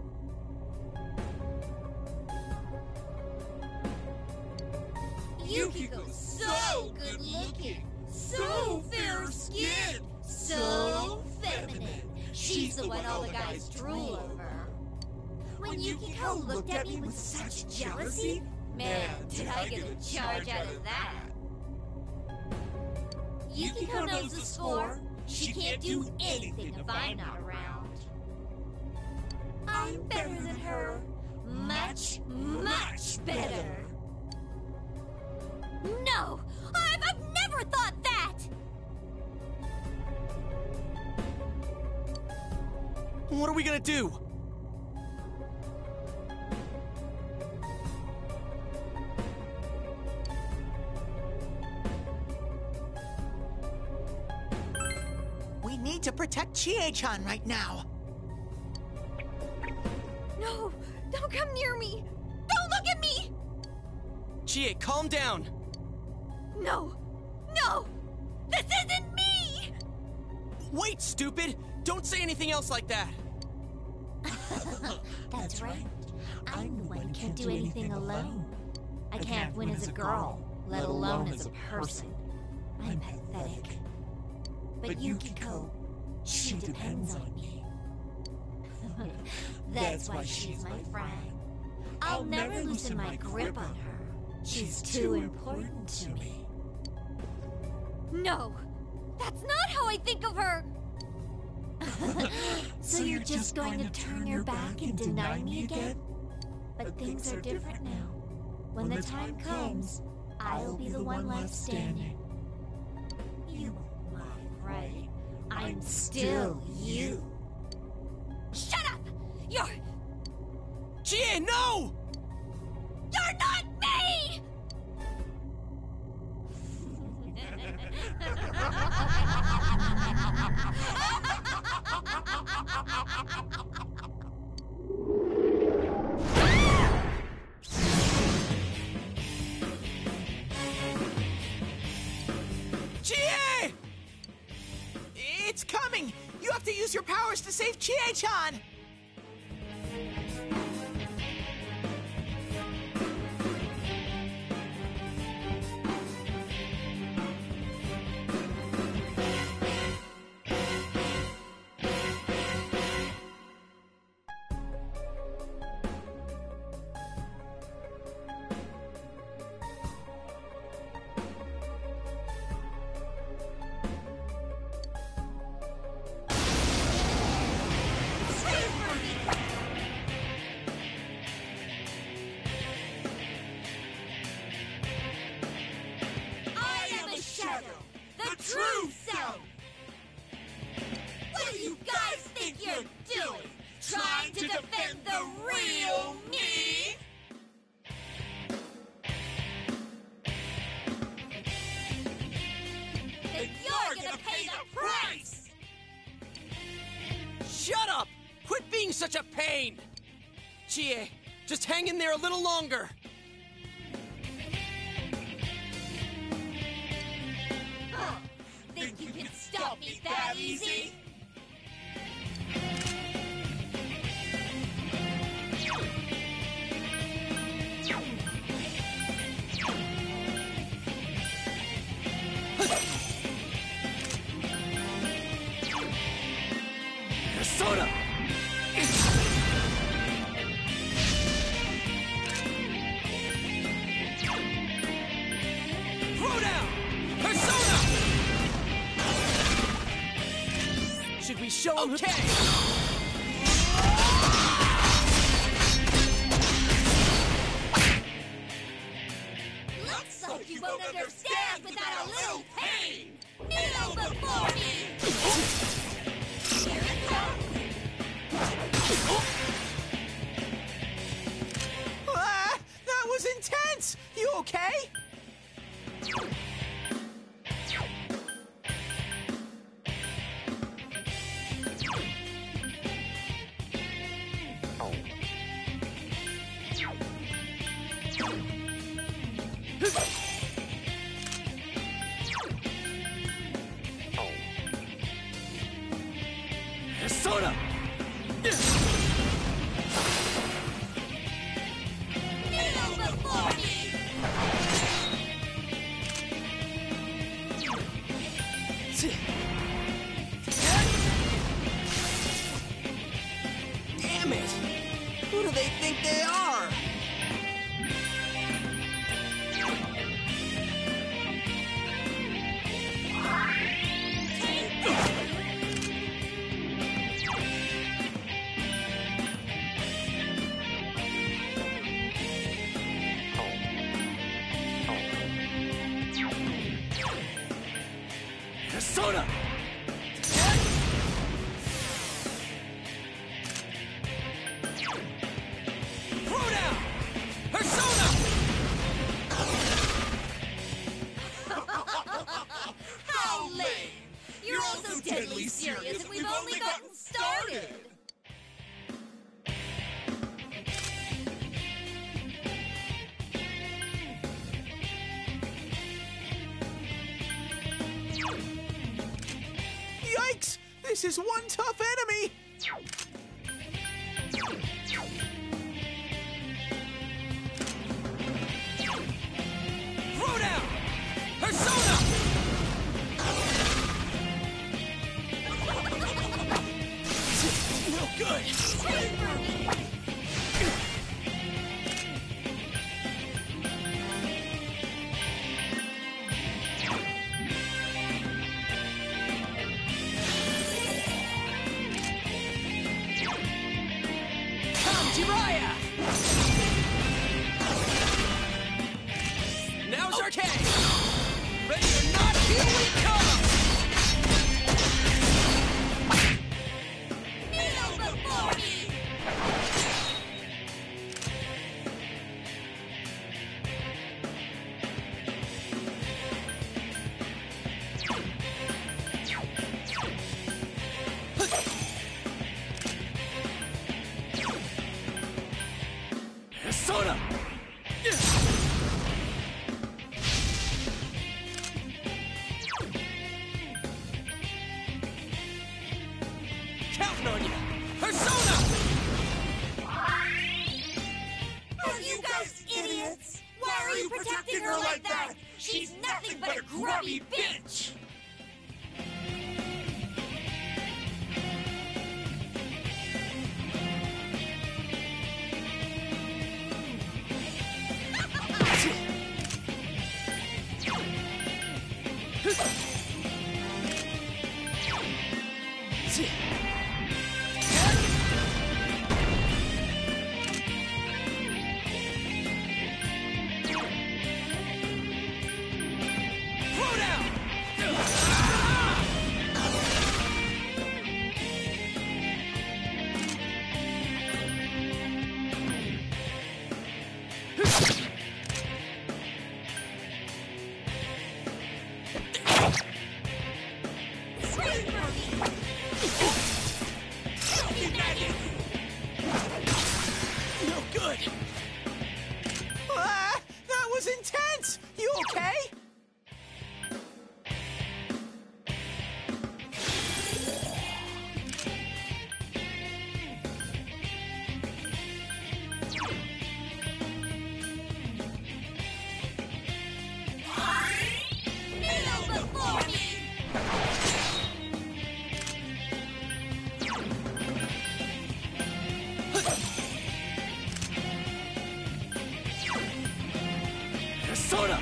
Yukiko's so good-looking, so fair-skinned, so feminine. She's the one all the guys drool over. When Yukiko looked at me with such jealousy, man, did I get a charge out of that. Yukiko knows the score. She can't do anything if I'm not around. I'm better than her. Much, much better. No! I've never thought that! What are we gonna do? We need to protect Chie-chan right now. No! Don't come near me! Don't look at me! Chie, calm down! No! No! This isn't me! Wait, stupid! Don't say anything else like that! That's right. I'm the one who can't do anything alone. I can't win as a girl, let alone as a person. I'm pathetic. But Yukiko, she depends on me. That's why she's my friend. I'll never loosen my grip on her. She's too important to me. No! That's not how I think of her! So you're just going to turn your back and deny me again? But things are different now. When the time comes, I'll be the one left standing. You won't mind, right? I'm still you. Shut up! You're... Chie, no! You're not me! Chie! It's coming! You have to use your powers to save Chie-chan! such a pain! Chie, just hang in there a little longer! Oh, think you can stop me that easy? Persona! Throw down! Persona! Should we show him? Okay! This is one tough enemy! Throw down! Persona! No good! Throw down! Persona!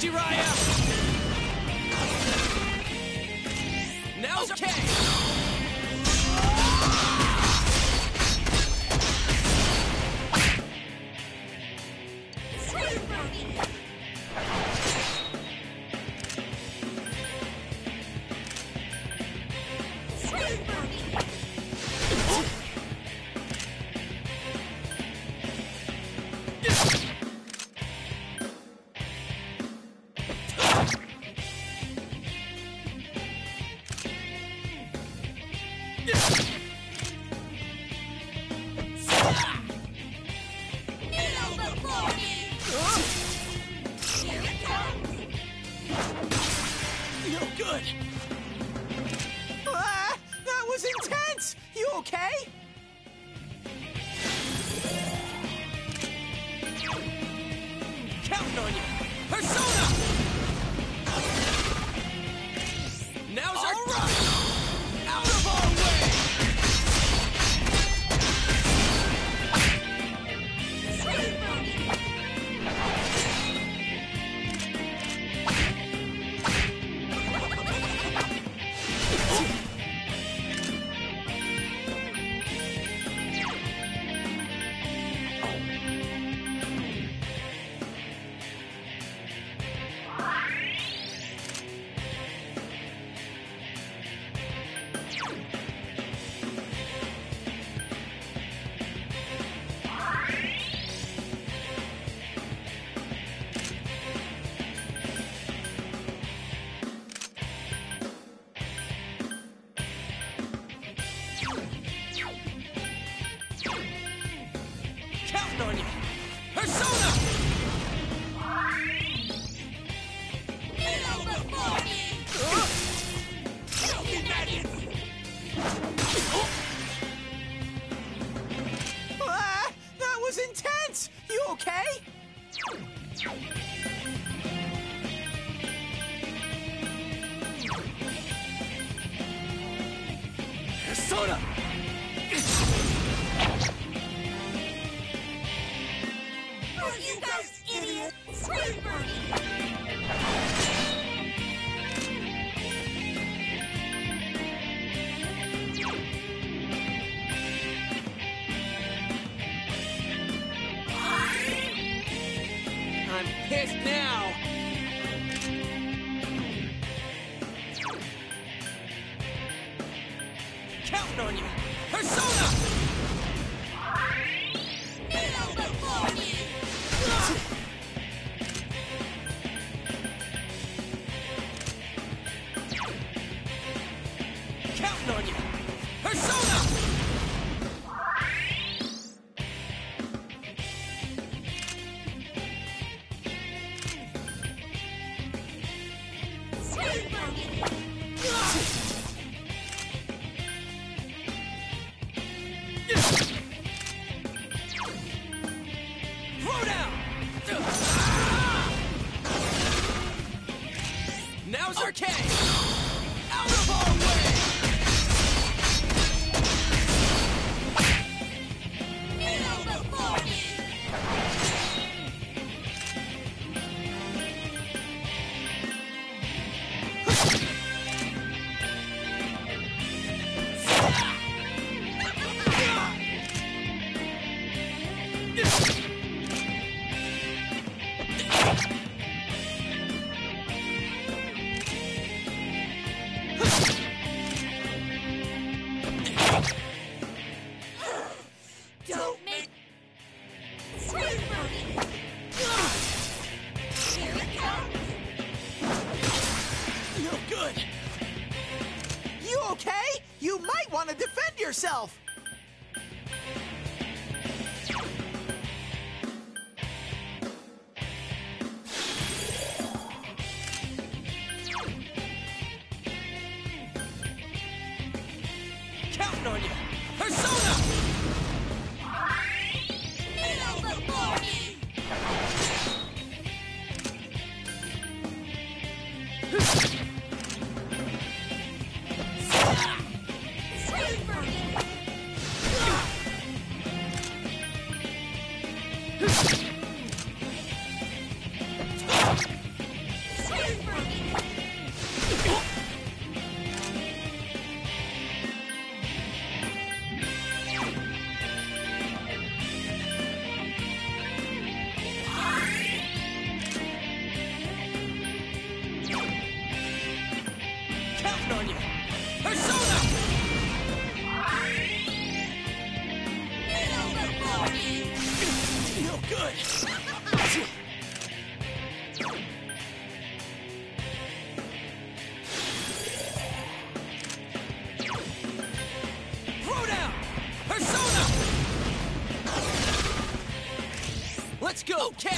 Jiraiya! Now okay! No good. That was intense. You okay? Counting on you, Persona. Now's our time. go. Okay.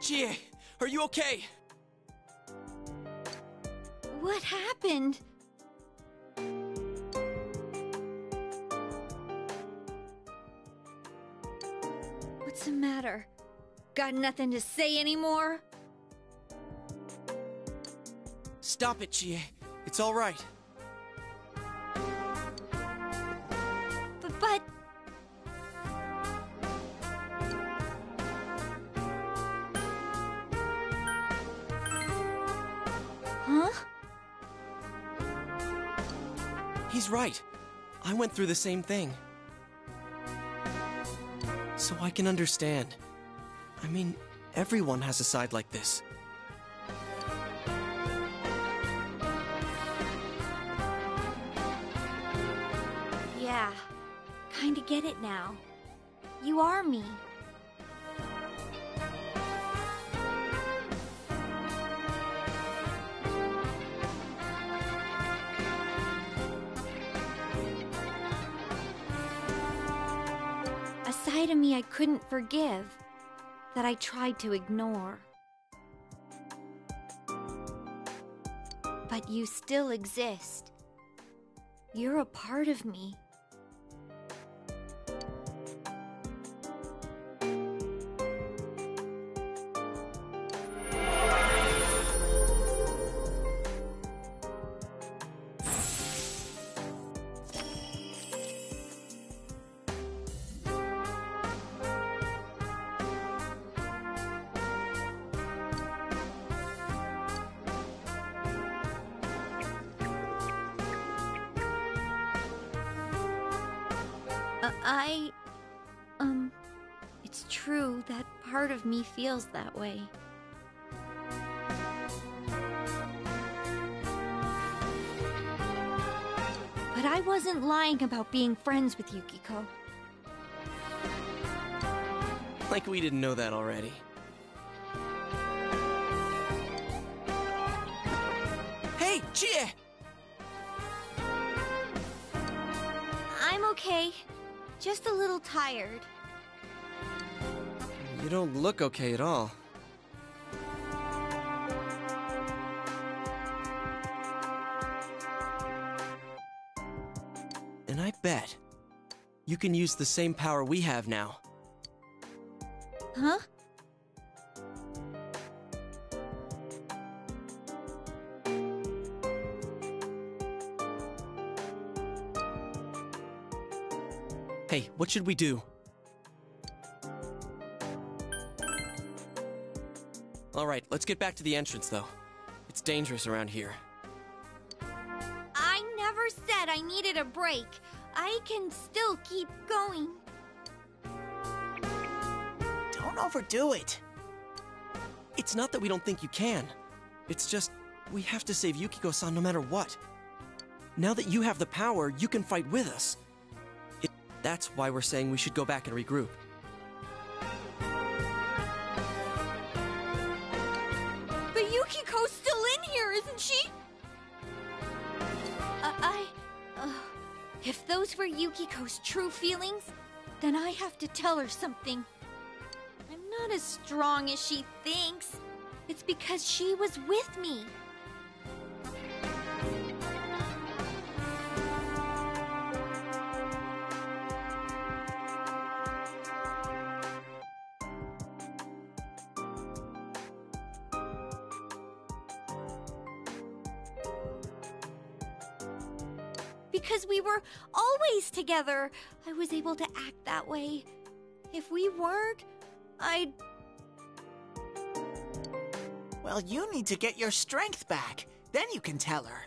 Chie, are you okay? What happened? What's the matter? Got nothing to say anymore? Stop it, Chie. It's all right. But... He's right. I went through the same thing. So I can understand. I mean, everyone has a side like this. Yeah, kinda get it now. You are me. To me, I couldn't forgive, that I tried to ignore. But you still exist. You're a part of me. It's true, that part of me feels that way. But I wasn't lying about being friends with Yukiko. Like we didn't know that already. Hey, Chie! I'm okay. Just a little tired. You don't look okay at all. And I bet you can use the same power we have now. Huh? Hey, what should we do? All right, let's get back to the entrance, though. It's dangerous around here. I never said I needed a break. I can still keep going. Don't overdo it. It's not that we don't think you can. It's just we have to save Yukiko-san no matter what. Now that you have the power, you can fight with us. That's why we're saying we should go back and regroup. But Yukiko's still in here, isn't she? If those were Yukiko's true feelings, then I have to tell her something. I'm not as strong as she thinks. It's because she was with me. because we were always together, I was able to act that way. If we weren't, I'd... Well, you need to get your strength back. Then you can tell her.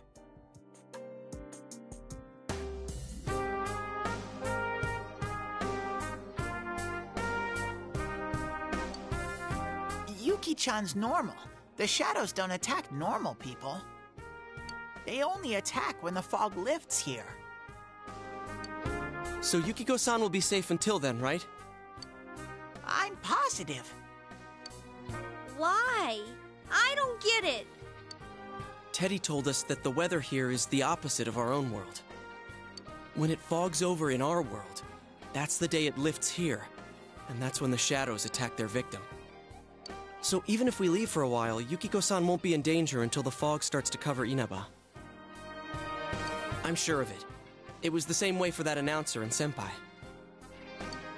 Yuki-chan's normal. The shadows don't attack normal people. They only attack when the fog lifts here. So Yukiko-san will be safe until then, right? I'm positive. Why? I don't get it. Teddy told us that the weather here is the opposite of our own world. When it fogs over in our world, that's the day it lifts here, and that's when the shadows attack their victim. So even if we leave for a while, Yukiko-san won't be in danger until the fog starts to cover Inaba. I'm sure of it. It was the same way for that announcer and senpai.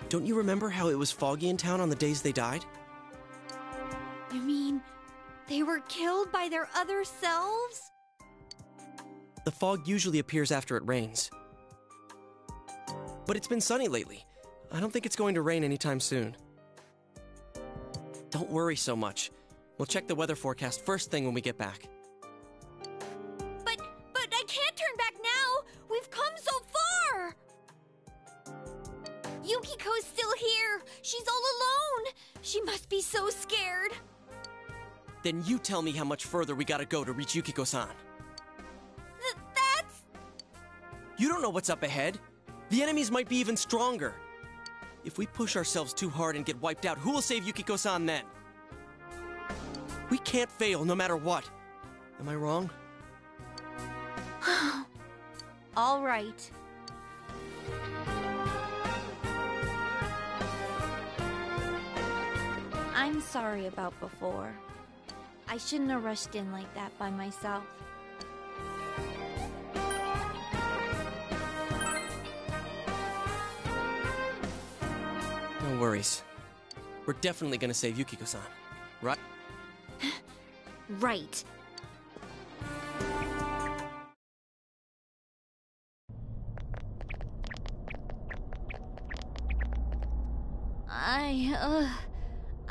Don't you remember how it was foggy in town on the days they died? You mean, they were killed by their other selves? The fog usually appears after it rains. But it's been sunny lately. I don't think it's going to rain anytime soon. Don't worry so much. We'll check the weather forecast first thing when we get back. But I can't turn back now! We've come so far! Yukiko's still here! She's all alone! She must be so scared! Then you tell me how much further we gotta go to reach Yukiko-san. That's... You don't know what's up ahead. The enemies might be even stronger. If we push ourselves too hard and get wiped out, who will save Yukiko-san then? We can't fail no matter what. Am I wrong? All right. I'm sorry about before. I shouldn't have rushed in like that by myself. No worries. We're definitely gonna save Yukiko-san, right? Right.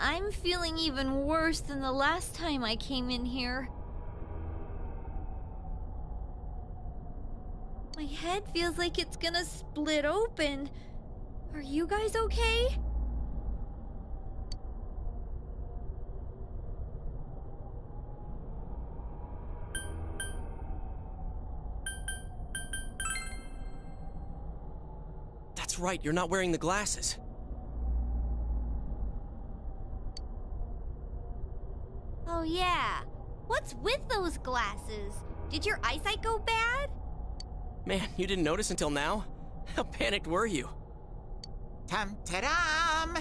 I'm feeling even worse than the last time I came in here. My head feels like it's gonna split open. Are you guys okay? That's right, you're not wearing the glasses. Oh yeah, what's with those glasses? Did your eyesight go bad? Man, you didn't notice until now? How panicked were you? Tam-ta-dam!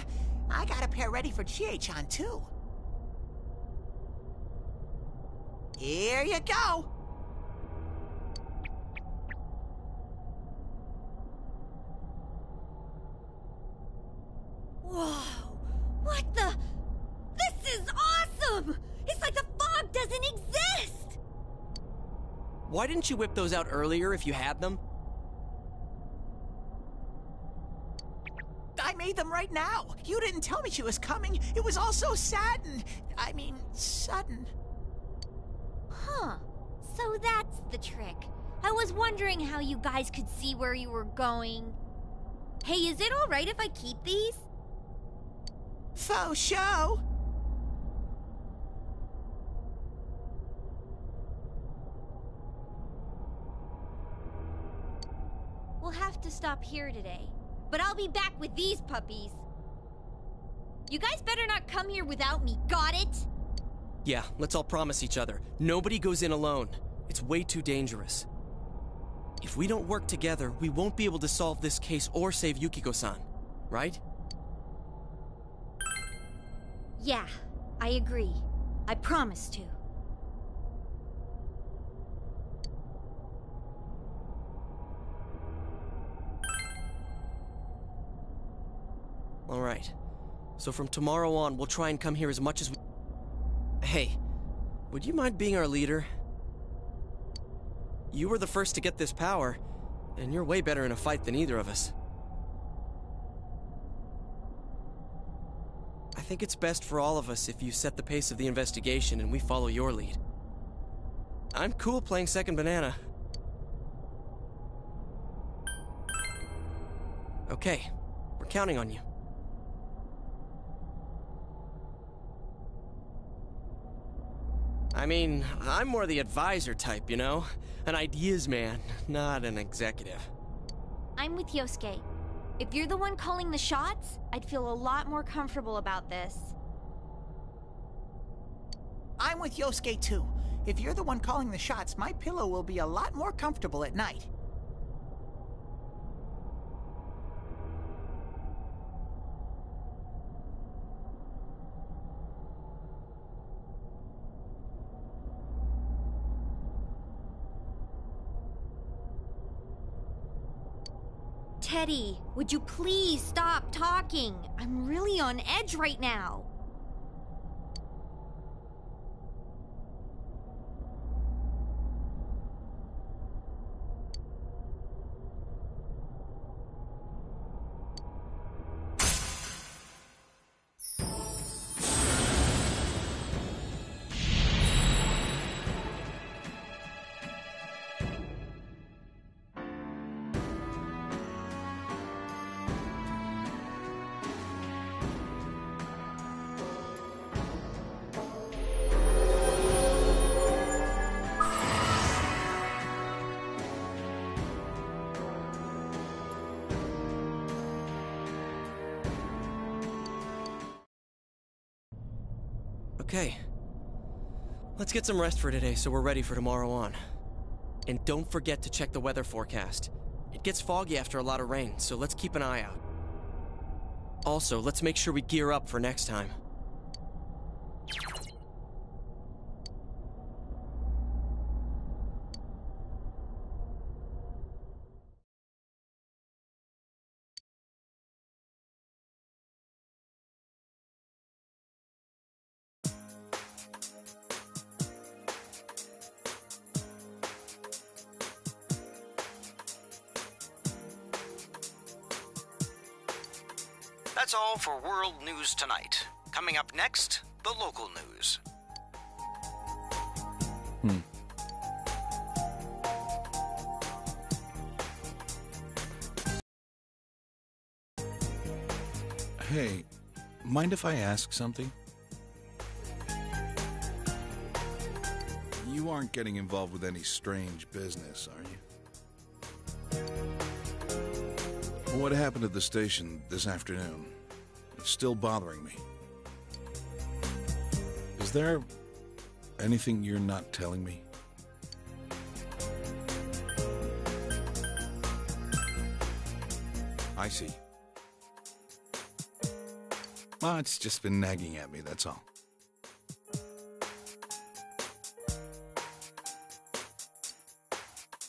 I got a pair ready for Chie-chan too. Here you go! Whoa, what the? This is awesome! It's like the fog doesn't exist! Why didn't you whip those out earlier if you had them? I made them right now. You didn't tell me she was coming. It was all so sudden. Huh. So that's the trick. I was wondering how you guys could see where you were going. Hey, is it all right if I keep these? For sure. We'll have to stop here today. But I'll be back with these puppies. You guys better not come here without me, got it? Yeah, let's all promise each other. Nobody goes in alone. It's way too dangerous. If we don't work together, we won't be able to solve this case or save Yukiko-san, right? Yeah, I agree. I promise to. All right. So from tomorrow on, we'll try and come here as much as we... Hey, would you mind being our leader? You were the first to get this power, and you're way better in a fight than either of us. I think it's best for all of us if you set the pace of the investigation and we follow your lead. I'm cool playing second banana. Okay, we're counting on you. I mean, I'm more the advisor type, you know? An ideas man, not an executive. I'm with Yosuke. If you're the one calling the shots, I'd feel a lot more comfortable about this. I'm with Yosuke too. If you're the one calling the shots, my pillow will be a lot more comfortable at night. Teddy, would you please stop talking? I'm really on edge right now. Okay, let's get some rest for today so we're ready for tomorrow on. And don't forget to check the weather forecast. It gets foggy after a lot of rain, so let's keep an eye out. Also, let's make sure we gear up for next time. That's all for World News Tonight. Coming up next, the local news. Hey, mind if I ask something? You aren't getting involved with any strange business, are you? What happened at the station this afternoon? It's still bothering me. Is there anything you're not telling me? I see. Well, it's just been nagging at me, that's all.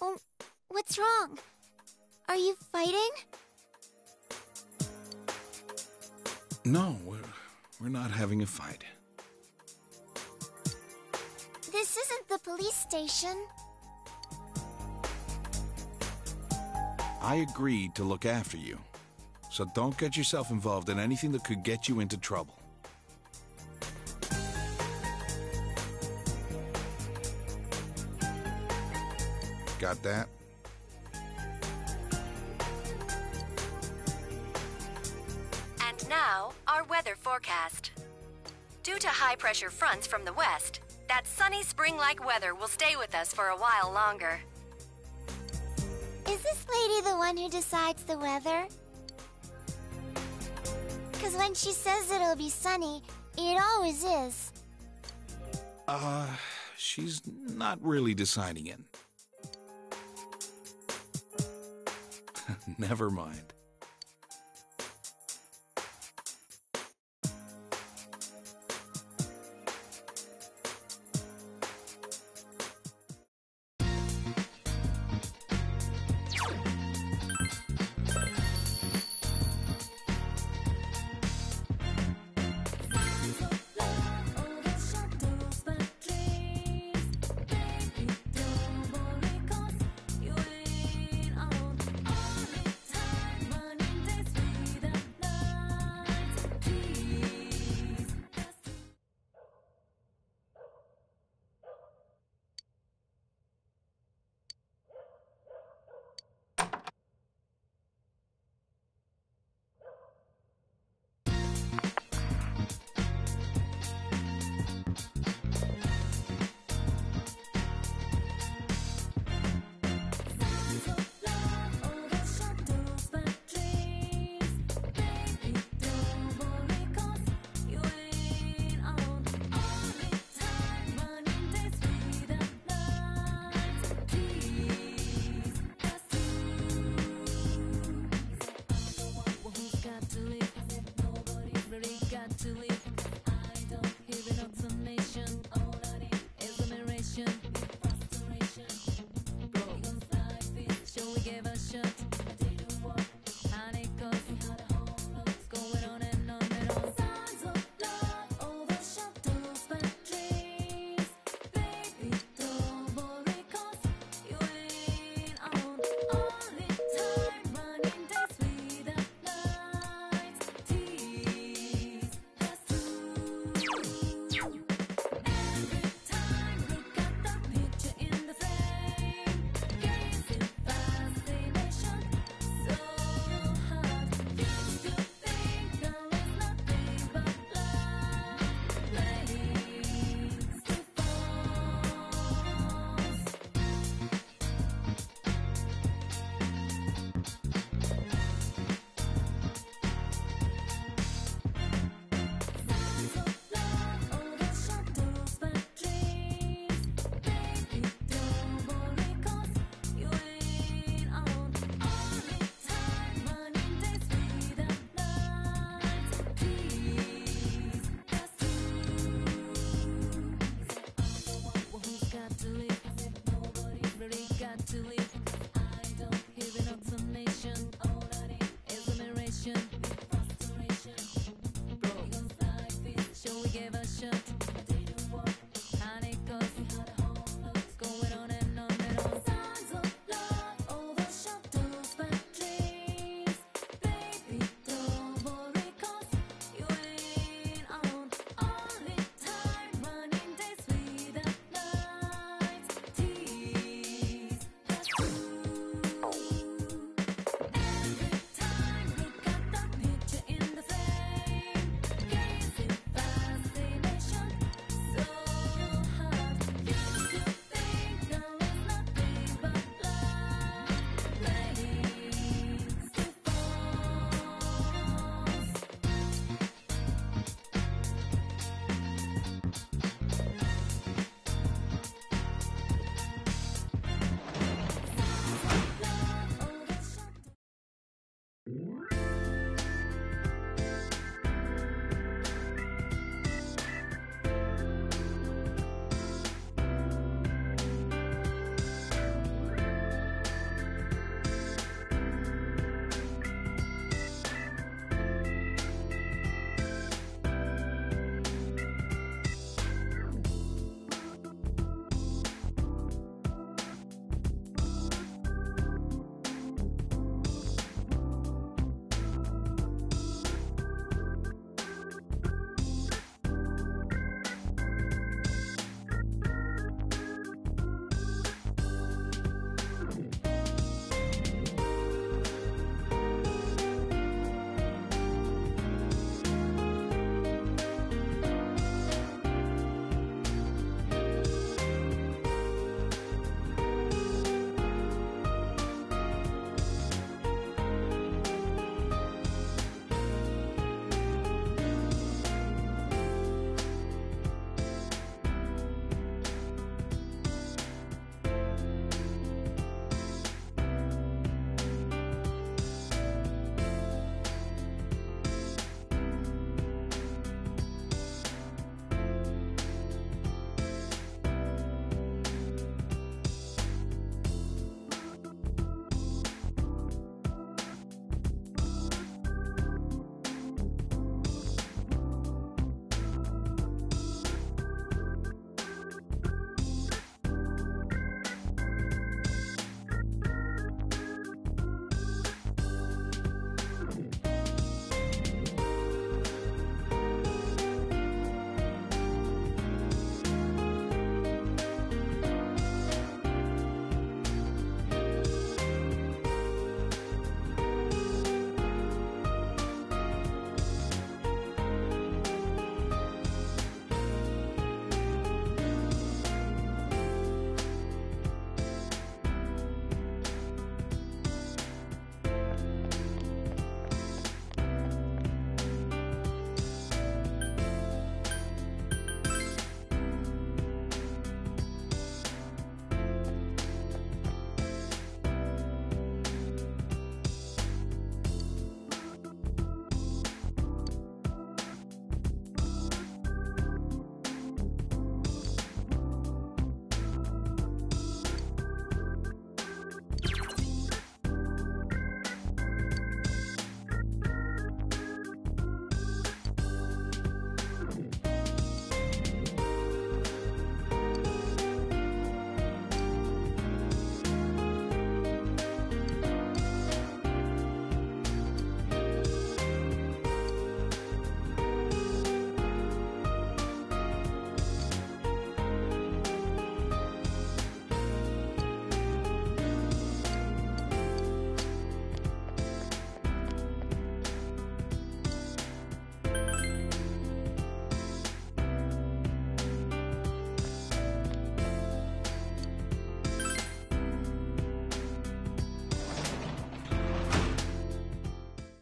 Oh, what's wrong? Are you fighting? No, we're not having a fight. This isn't the police station. I agreed to look after you, so don't get yourself involved in anything that could get you into trouble. Got that? Now, our weather forecast. Due to high-pressure fronts from the west, that sunny spring-like weather will stay with us for a while longer. Is this lady the one who decides the weather? Because when she says it'll be sunny, it always is. She's not really deciding it. Never mind.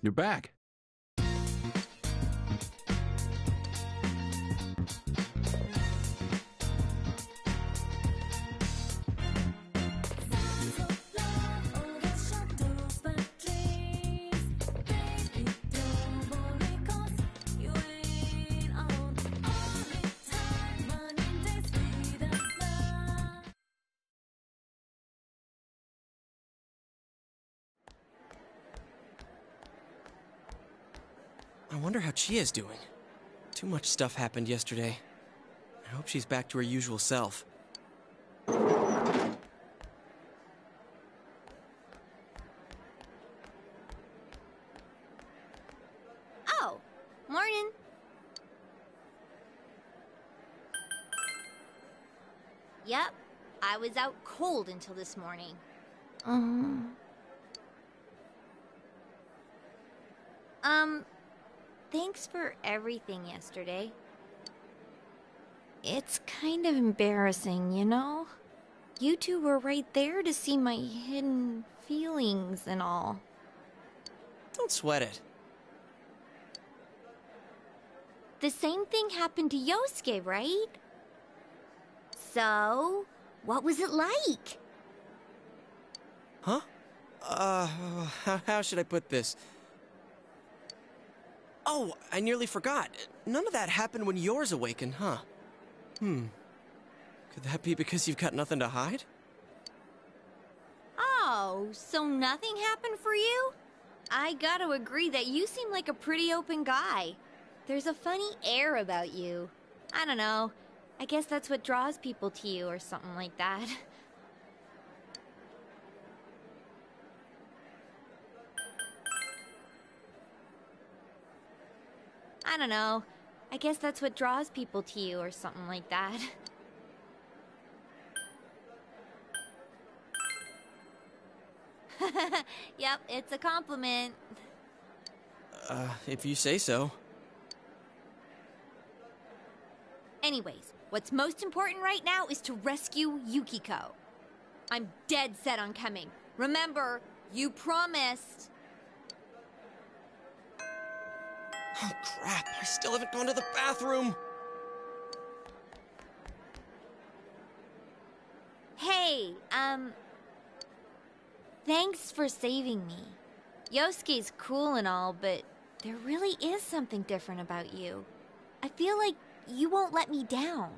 You're back. I wonder how Chie is doing. Too much stuff happened yesterday. I hope she's back to her usual self. Oh, morning. Yep, I was out cold until this morning. Thanks for everything yesterday. It's kind of embarrassing, you know? You two were right there to see my hidden feelings and all. Don't sweat it. The same thing happened to Yosuke, right? So, what was it like? Huh? How should I put this? Oh, I nearly forgot. None of that happened when yours awakened, huh? Could that be because you've got nothing to hide? Oh, so nothing happened for you? I gotta agree that you seem like a pretty open guy. There's a funny air about you. I don't know. I guess that's what draws people to you or something like that. I don't know. I guess that's what draws people to you or something like that. Yep, it's a compliment. If you say so. Anyways, what's most important right now is to rescue Yukiko. I'm dead set on coming. Remember, you promised. Oh, crap. I still haven't gone to the bathroom. Hey, thanks for saving me. Yosuke's cool and all, but there really is something different about you. I feel like you won't let me down.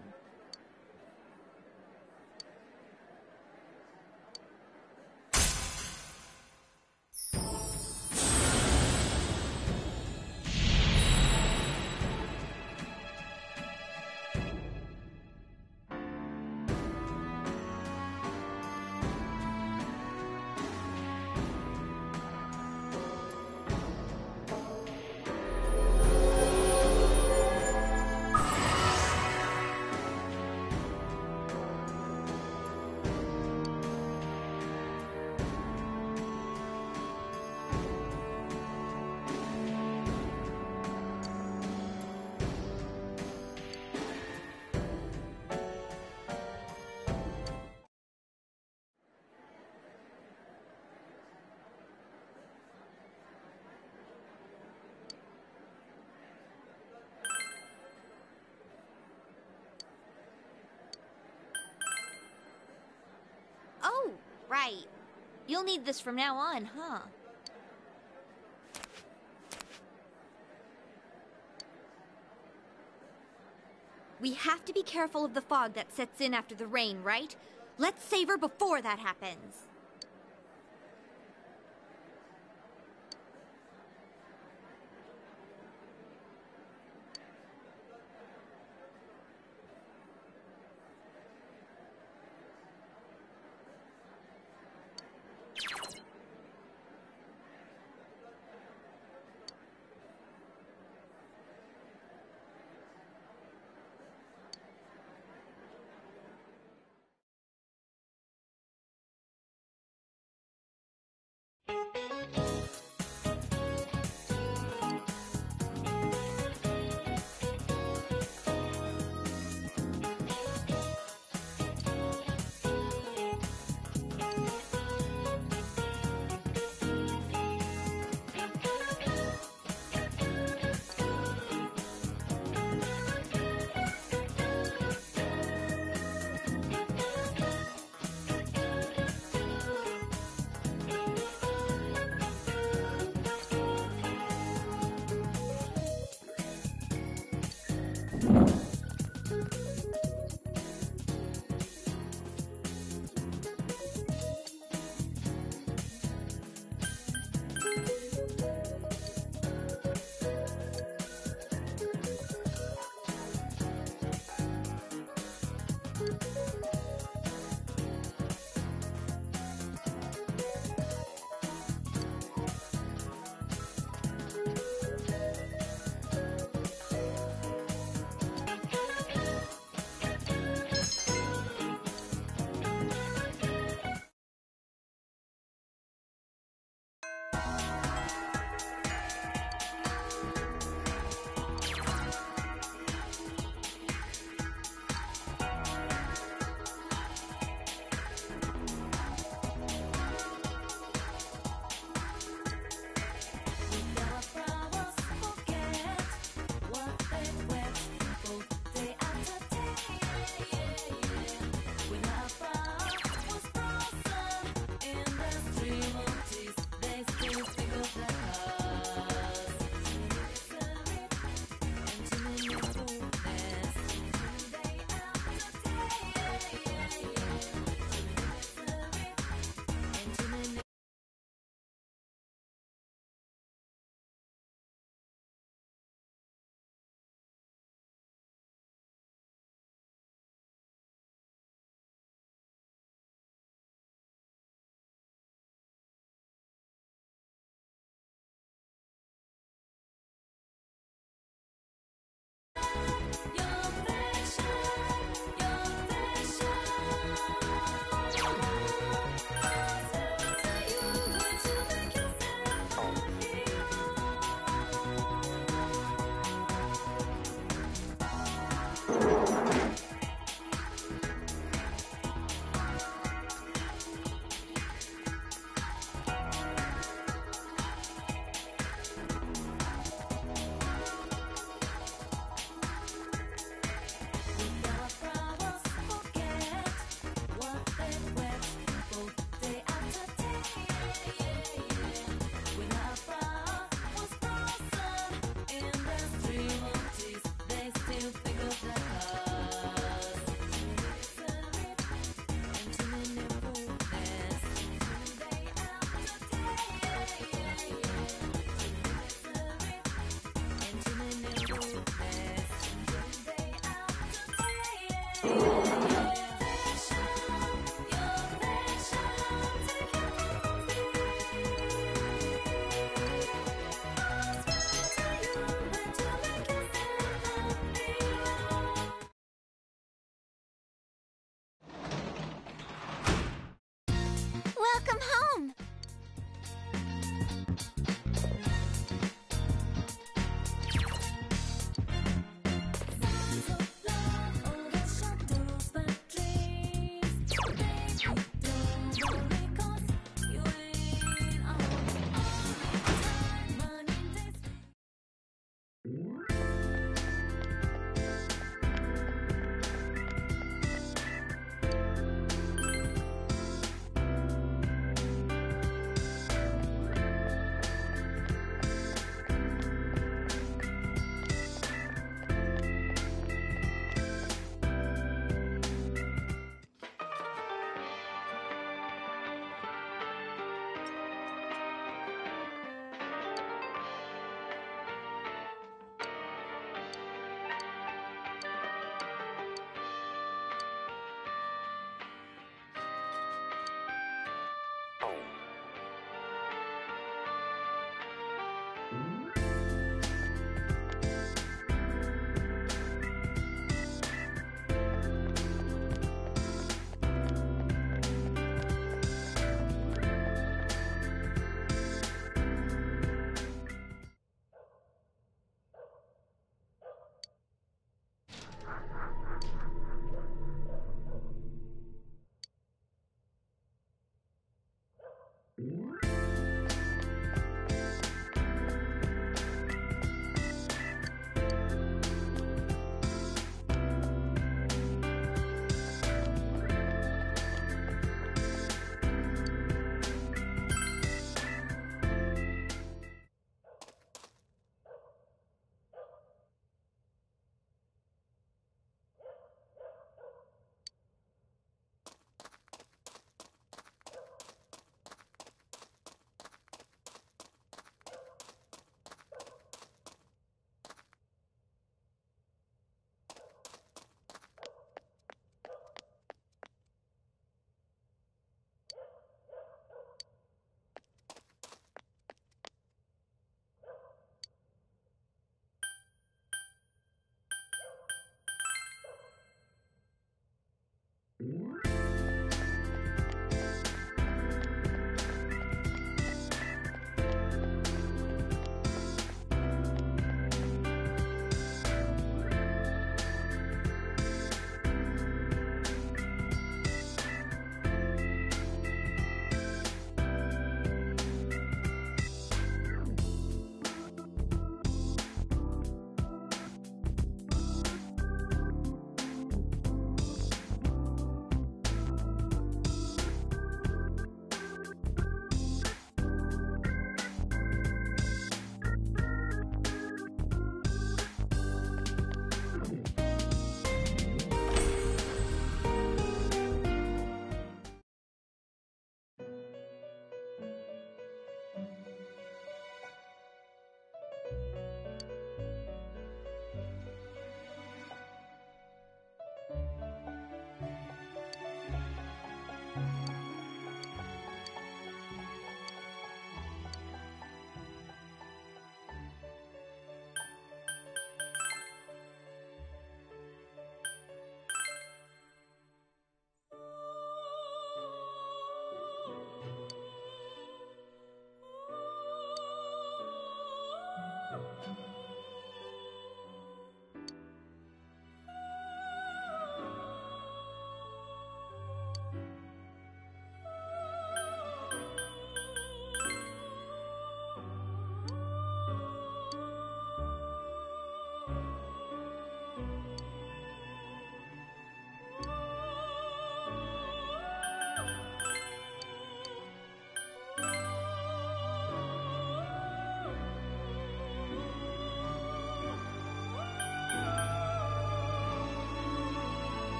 Right. You'll need this from now on, huh? We have to be careful of the fog that sets in after the rain, right? Let's save her before that happens.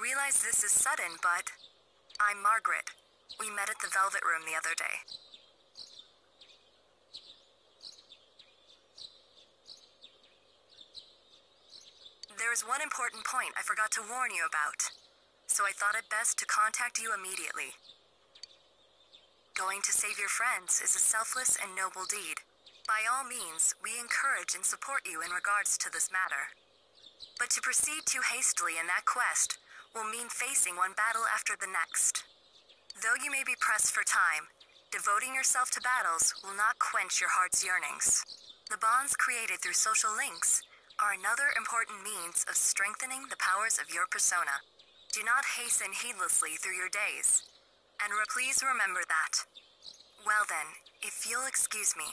realize this is sudden, but I'm Margaret. We met at the Velvet Room the other day. There is one important point I forgot to warn you about, so I thought it best to contact you immediately. Going to save your friends is a selfless and noble deed. By all means, we encourage and support you in regards to this matter. But to proceed too hastily in that quest will mean facing one battle after the next. Though you may be pressed for time, devoting yourself to battles will not quench your heart's yearnings. The bonds created through social links are another important means of strengthening the powers of your persona. Do not hasten heedlessly through your days, and please remember that. Well then, if you'll excuse me.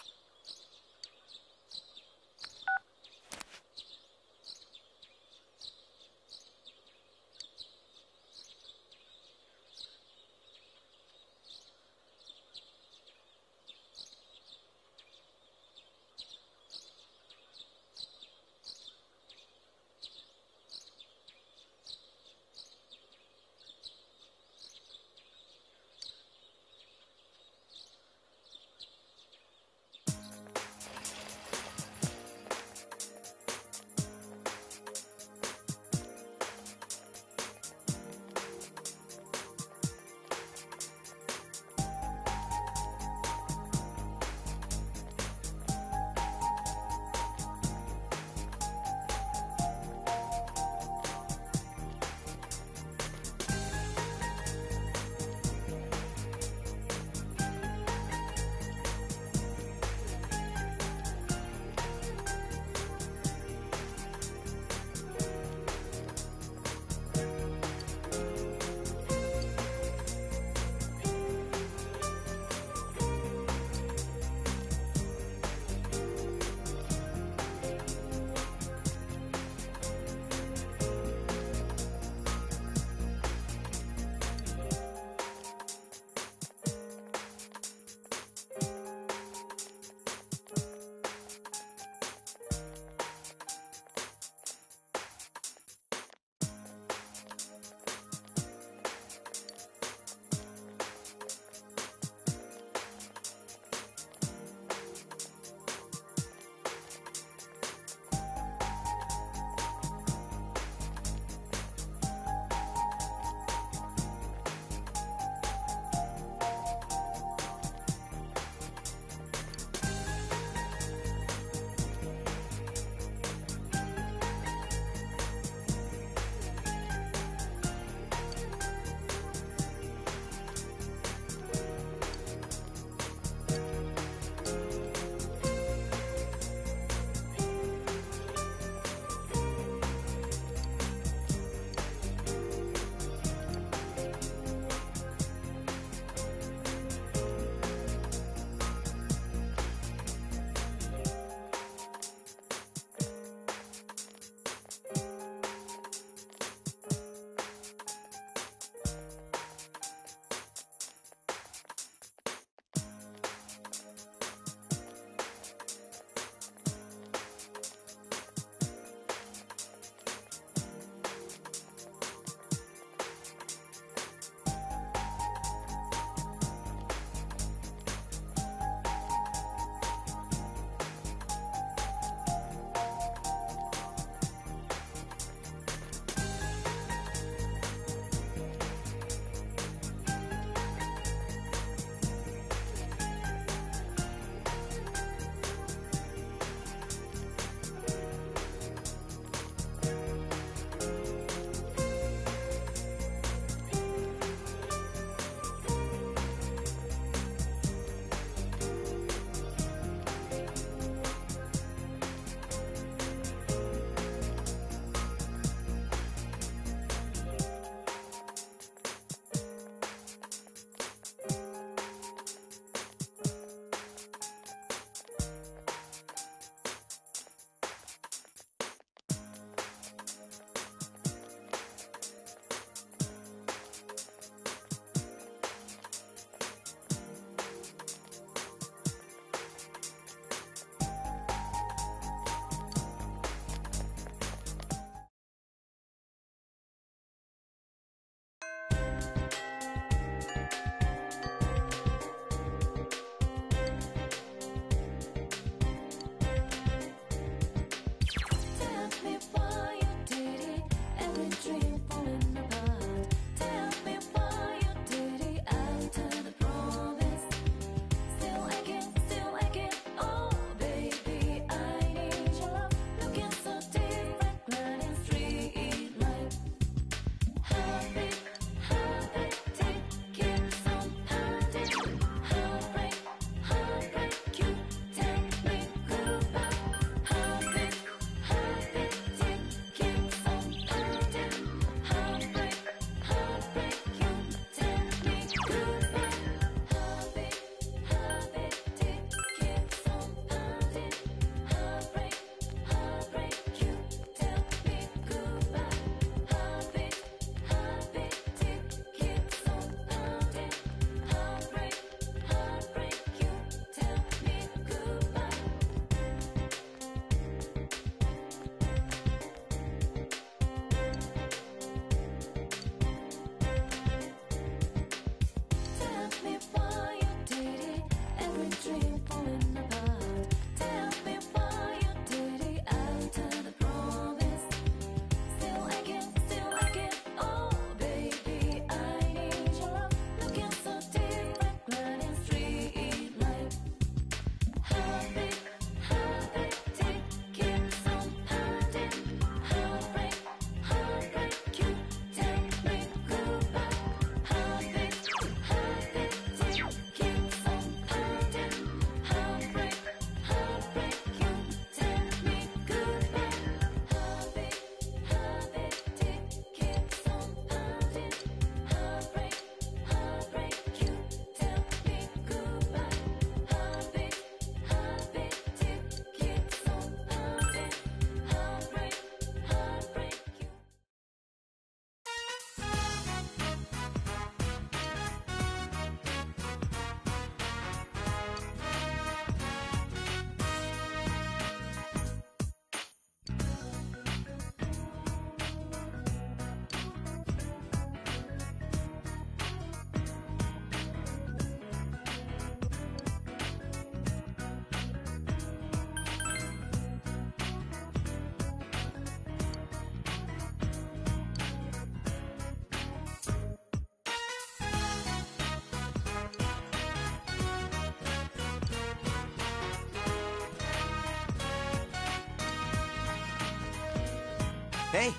Hey!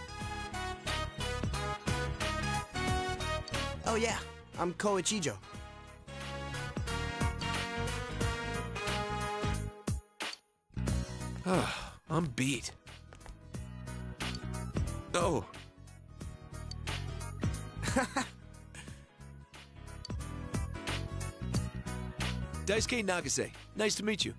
Oh yeah, I'm Koichijo. I'm beat. Oh. Daisuke Nagase, nice to meet you.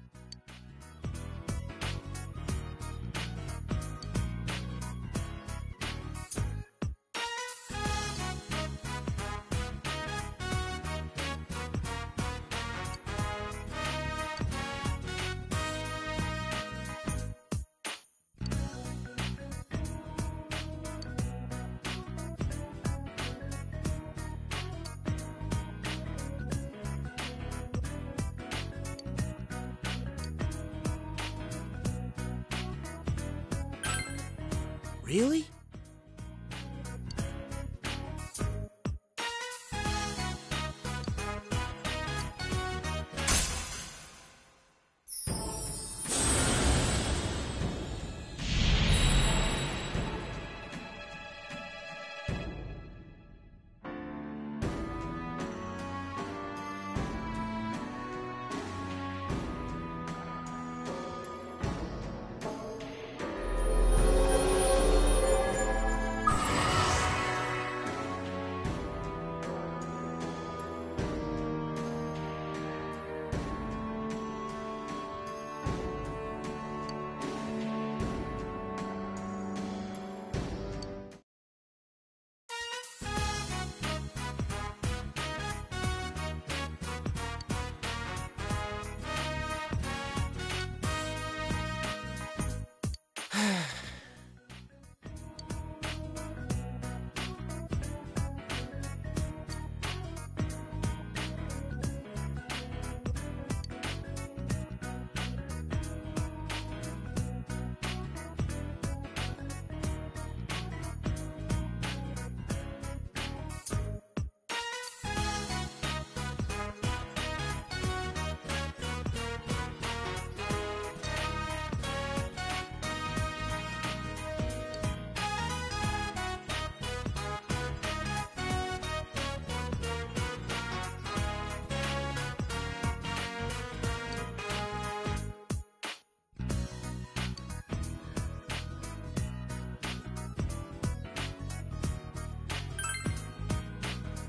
Really?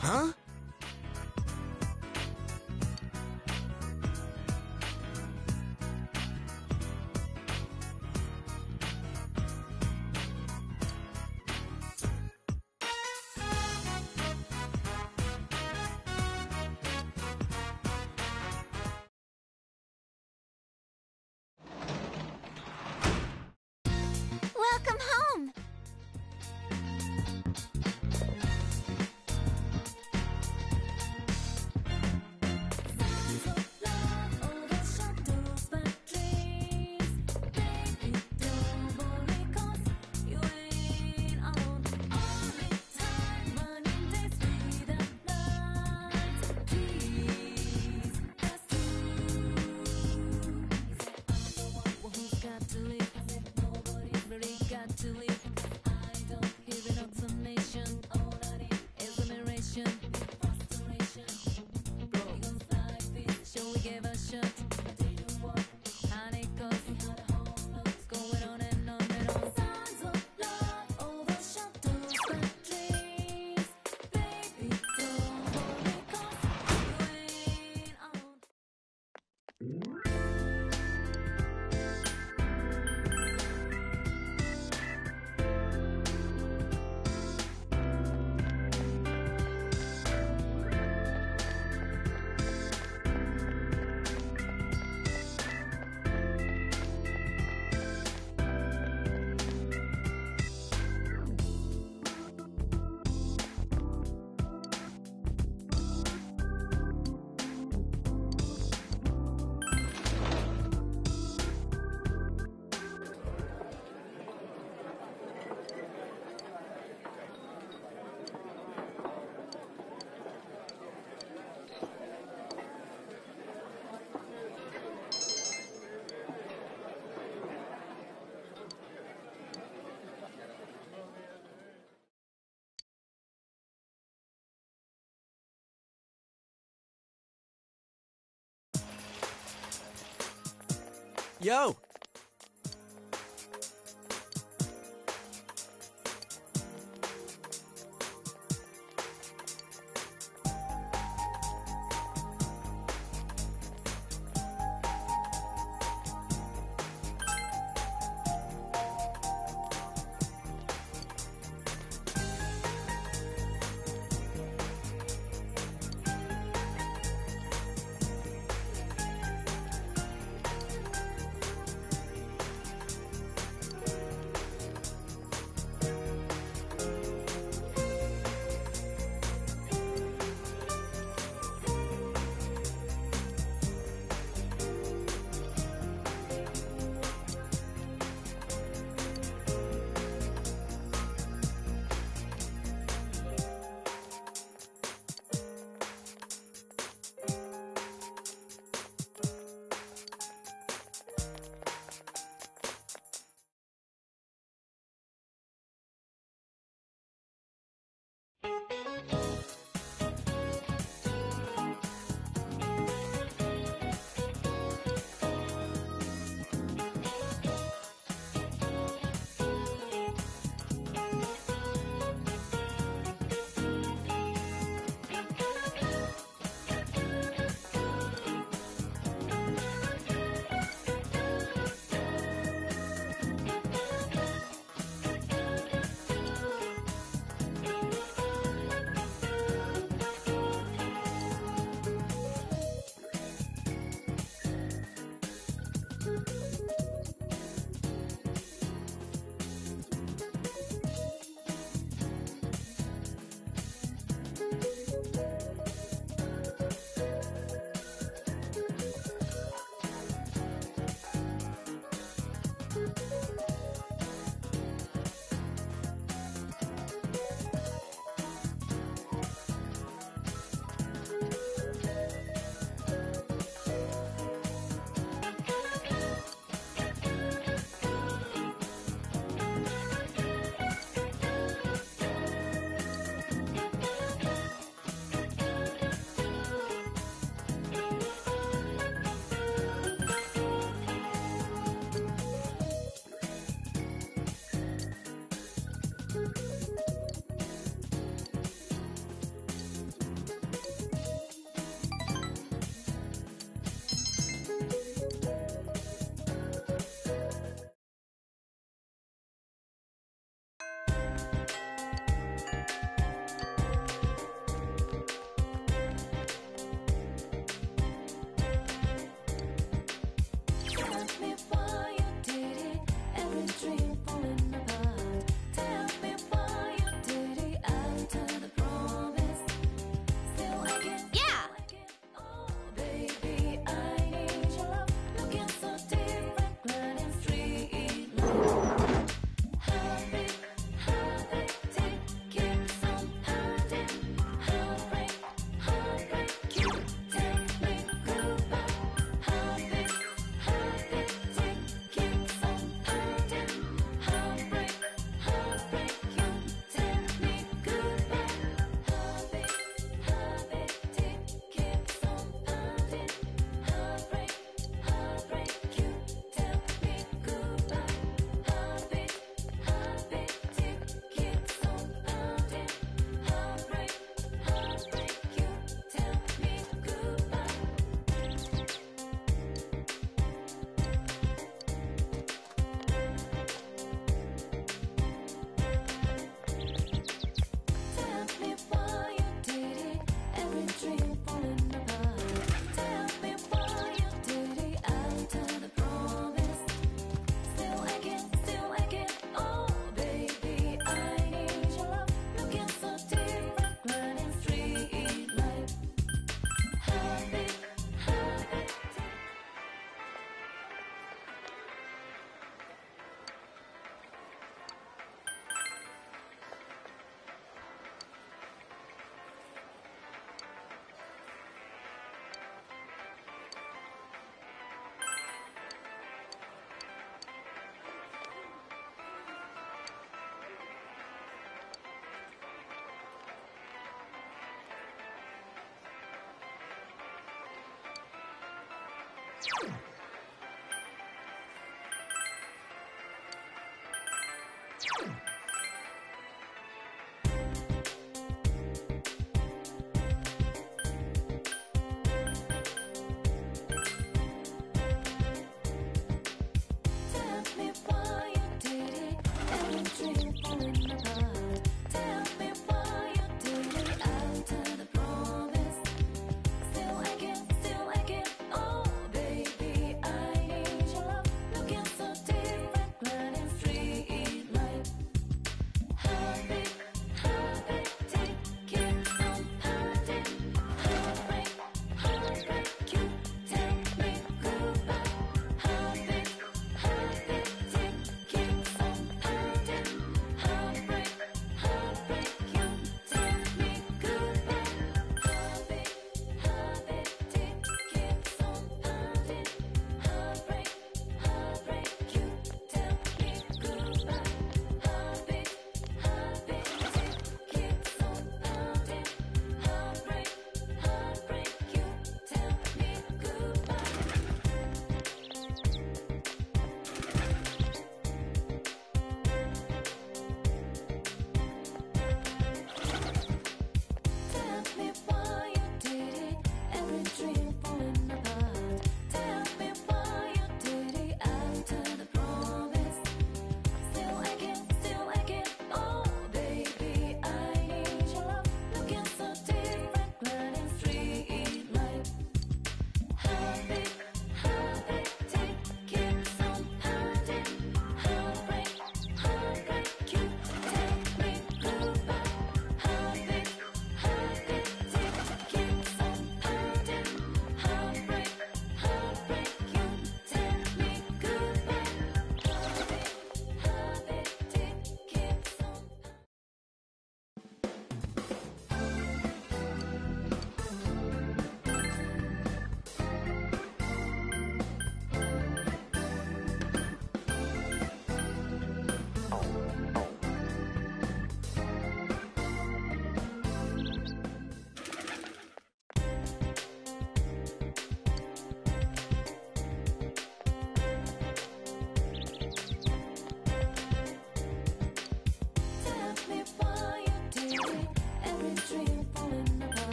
Huh? Welcome home. To Yo!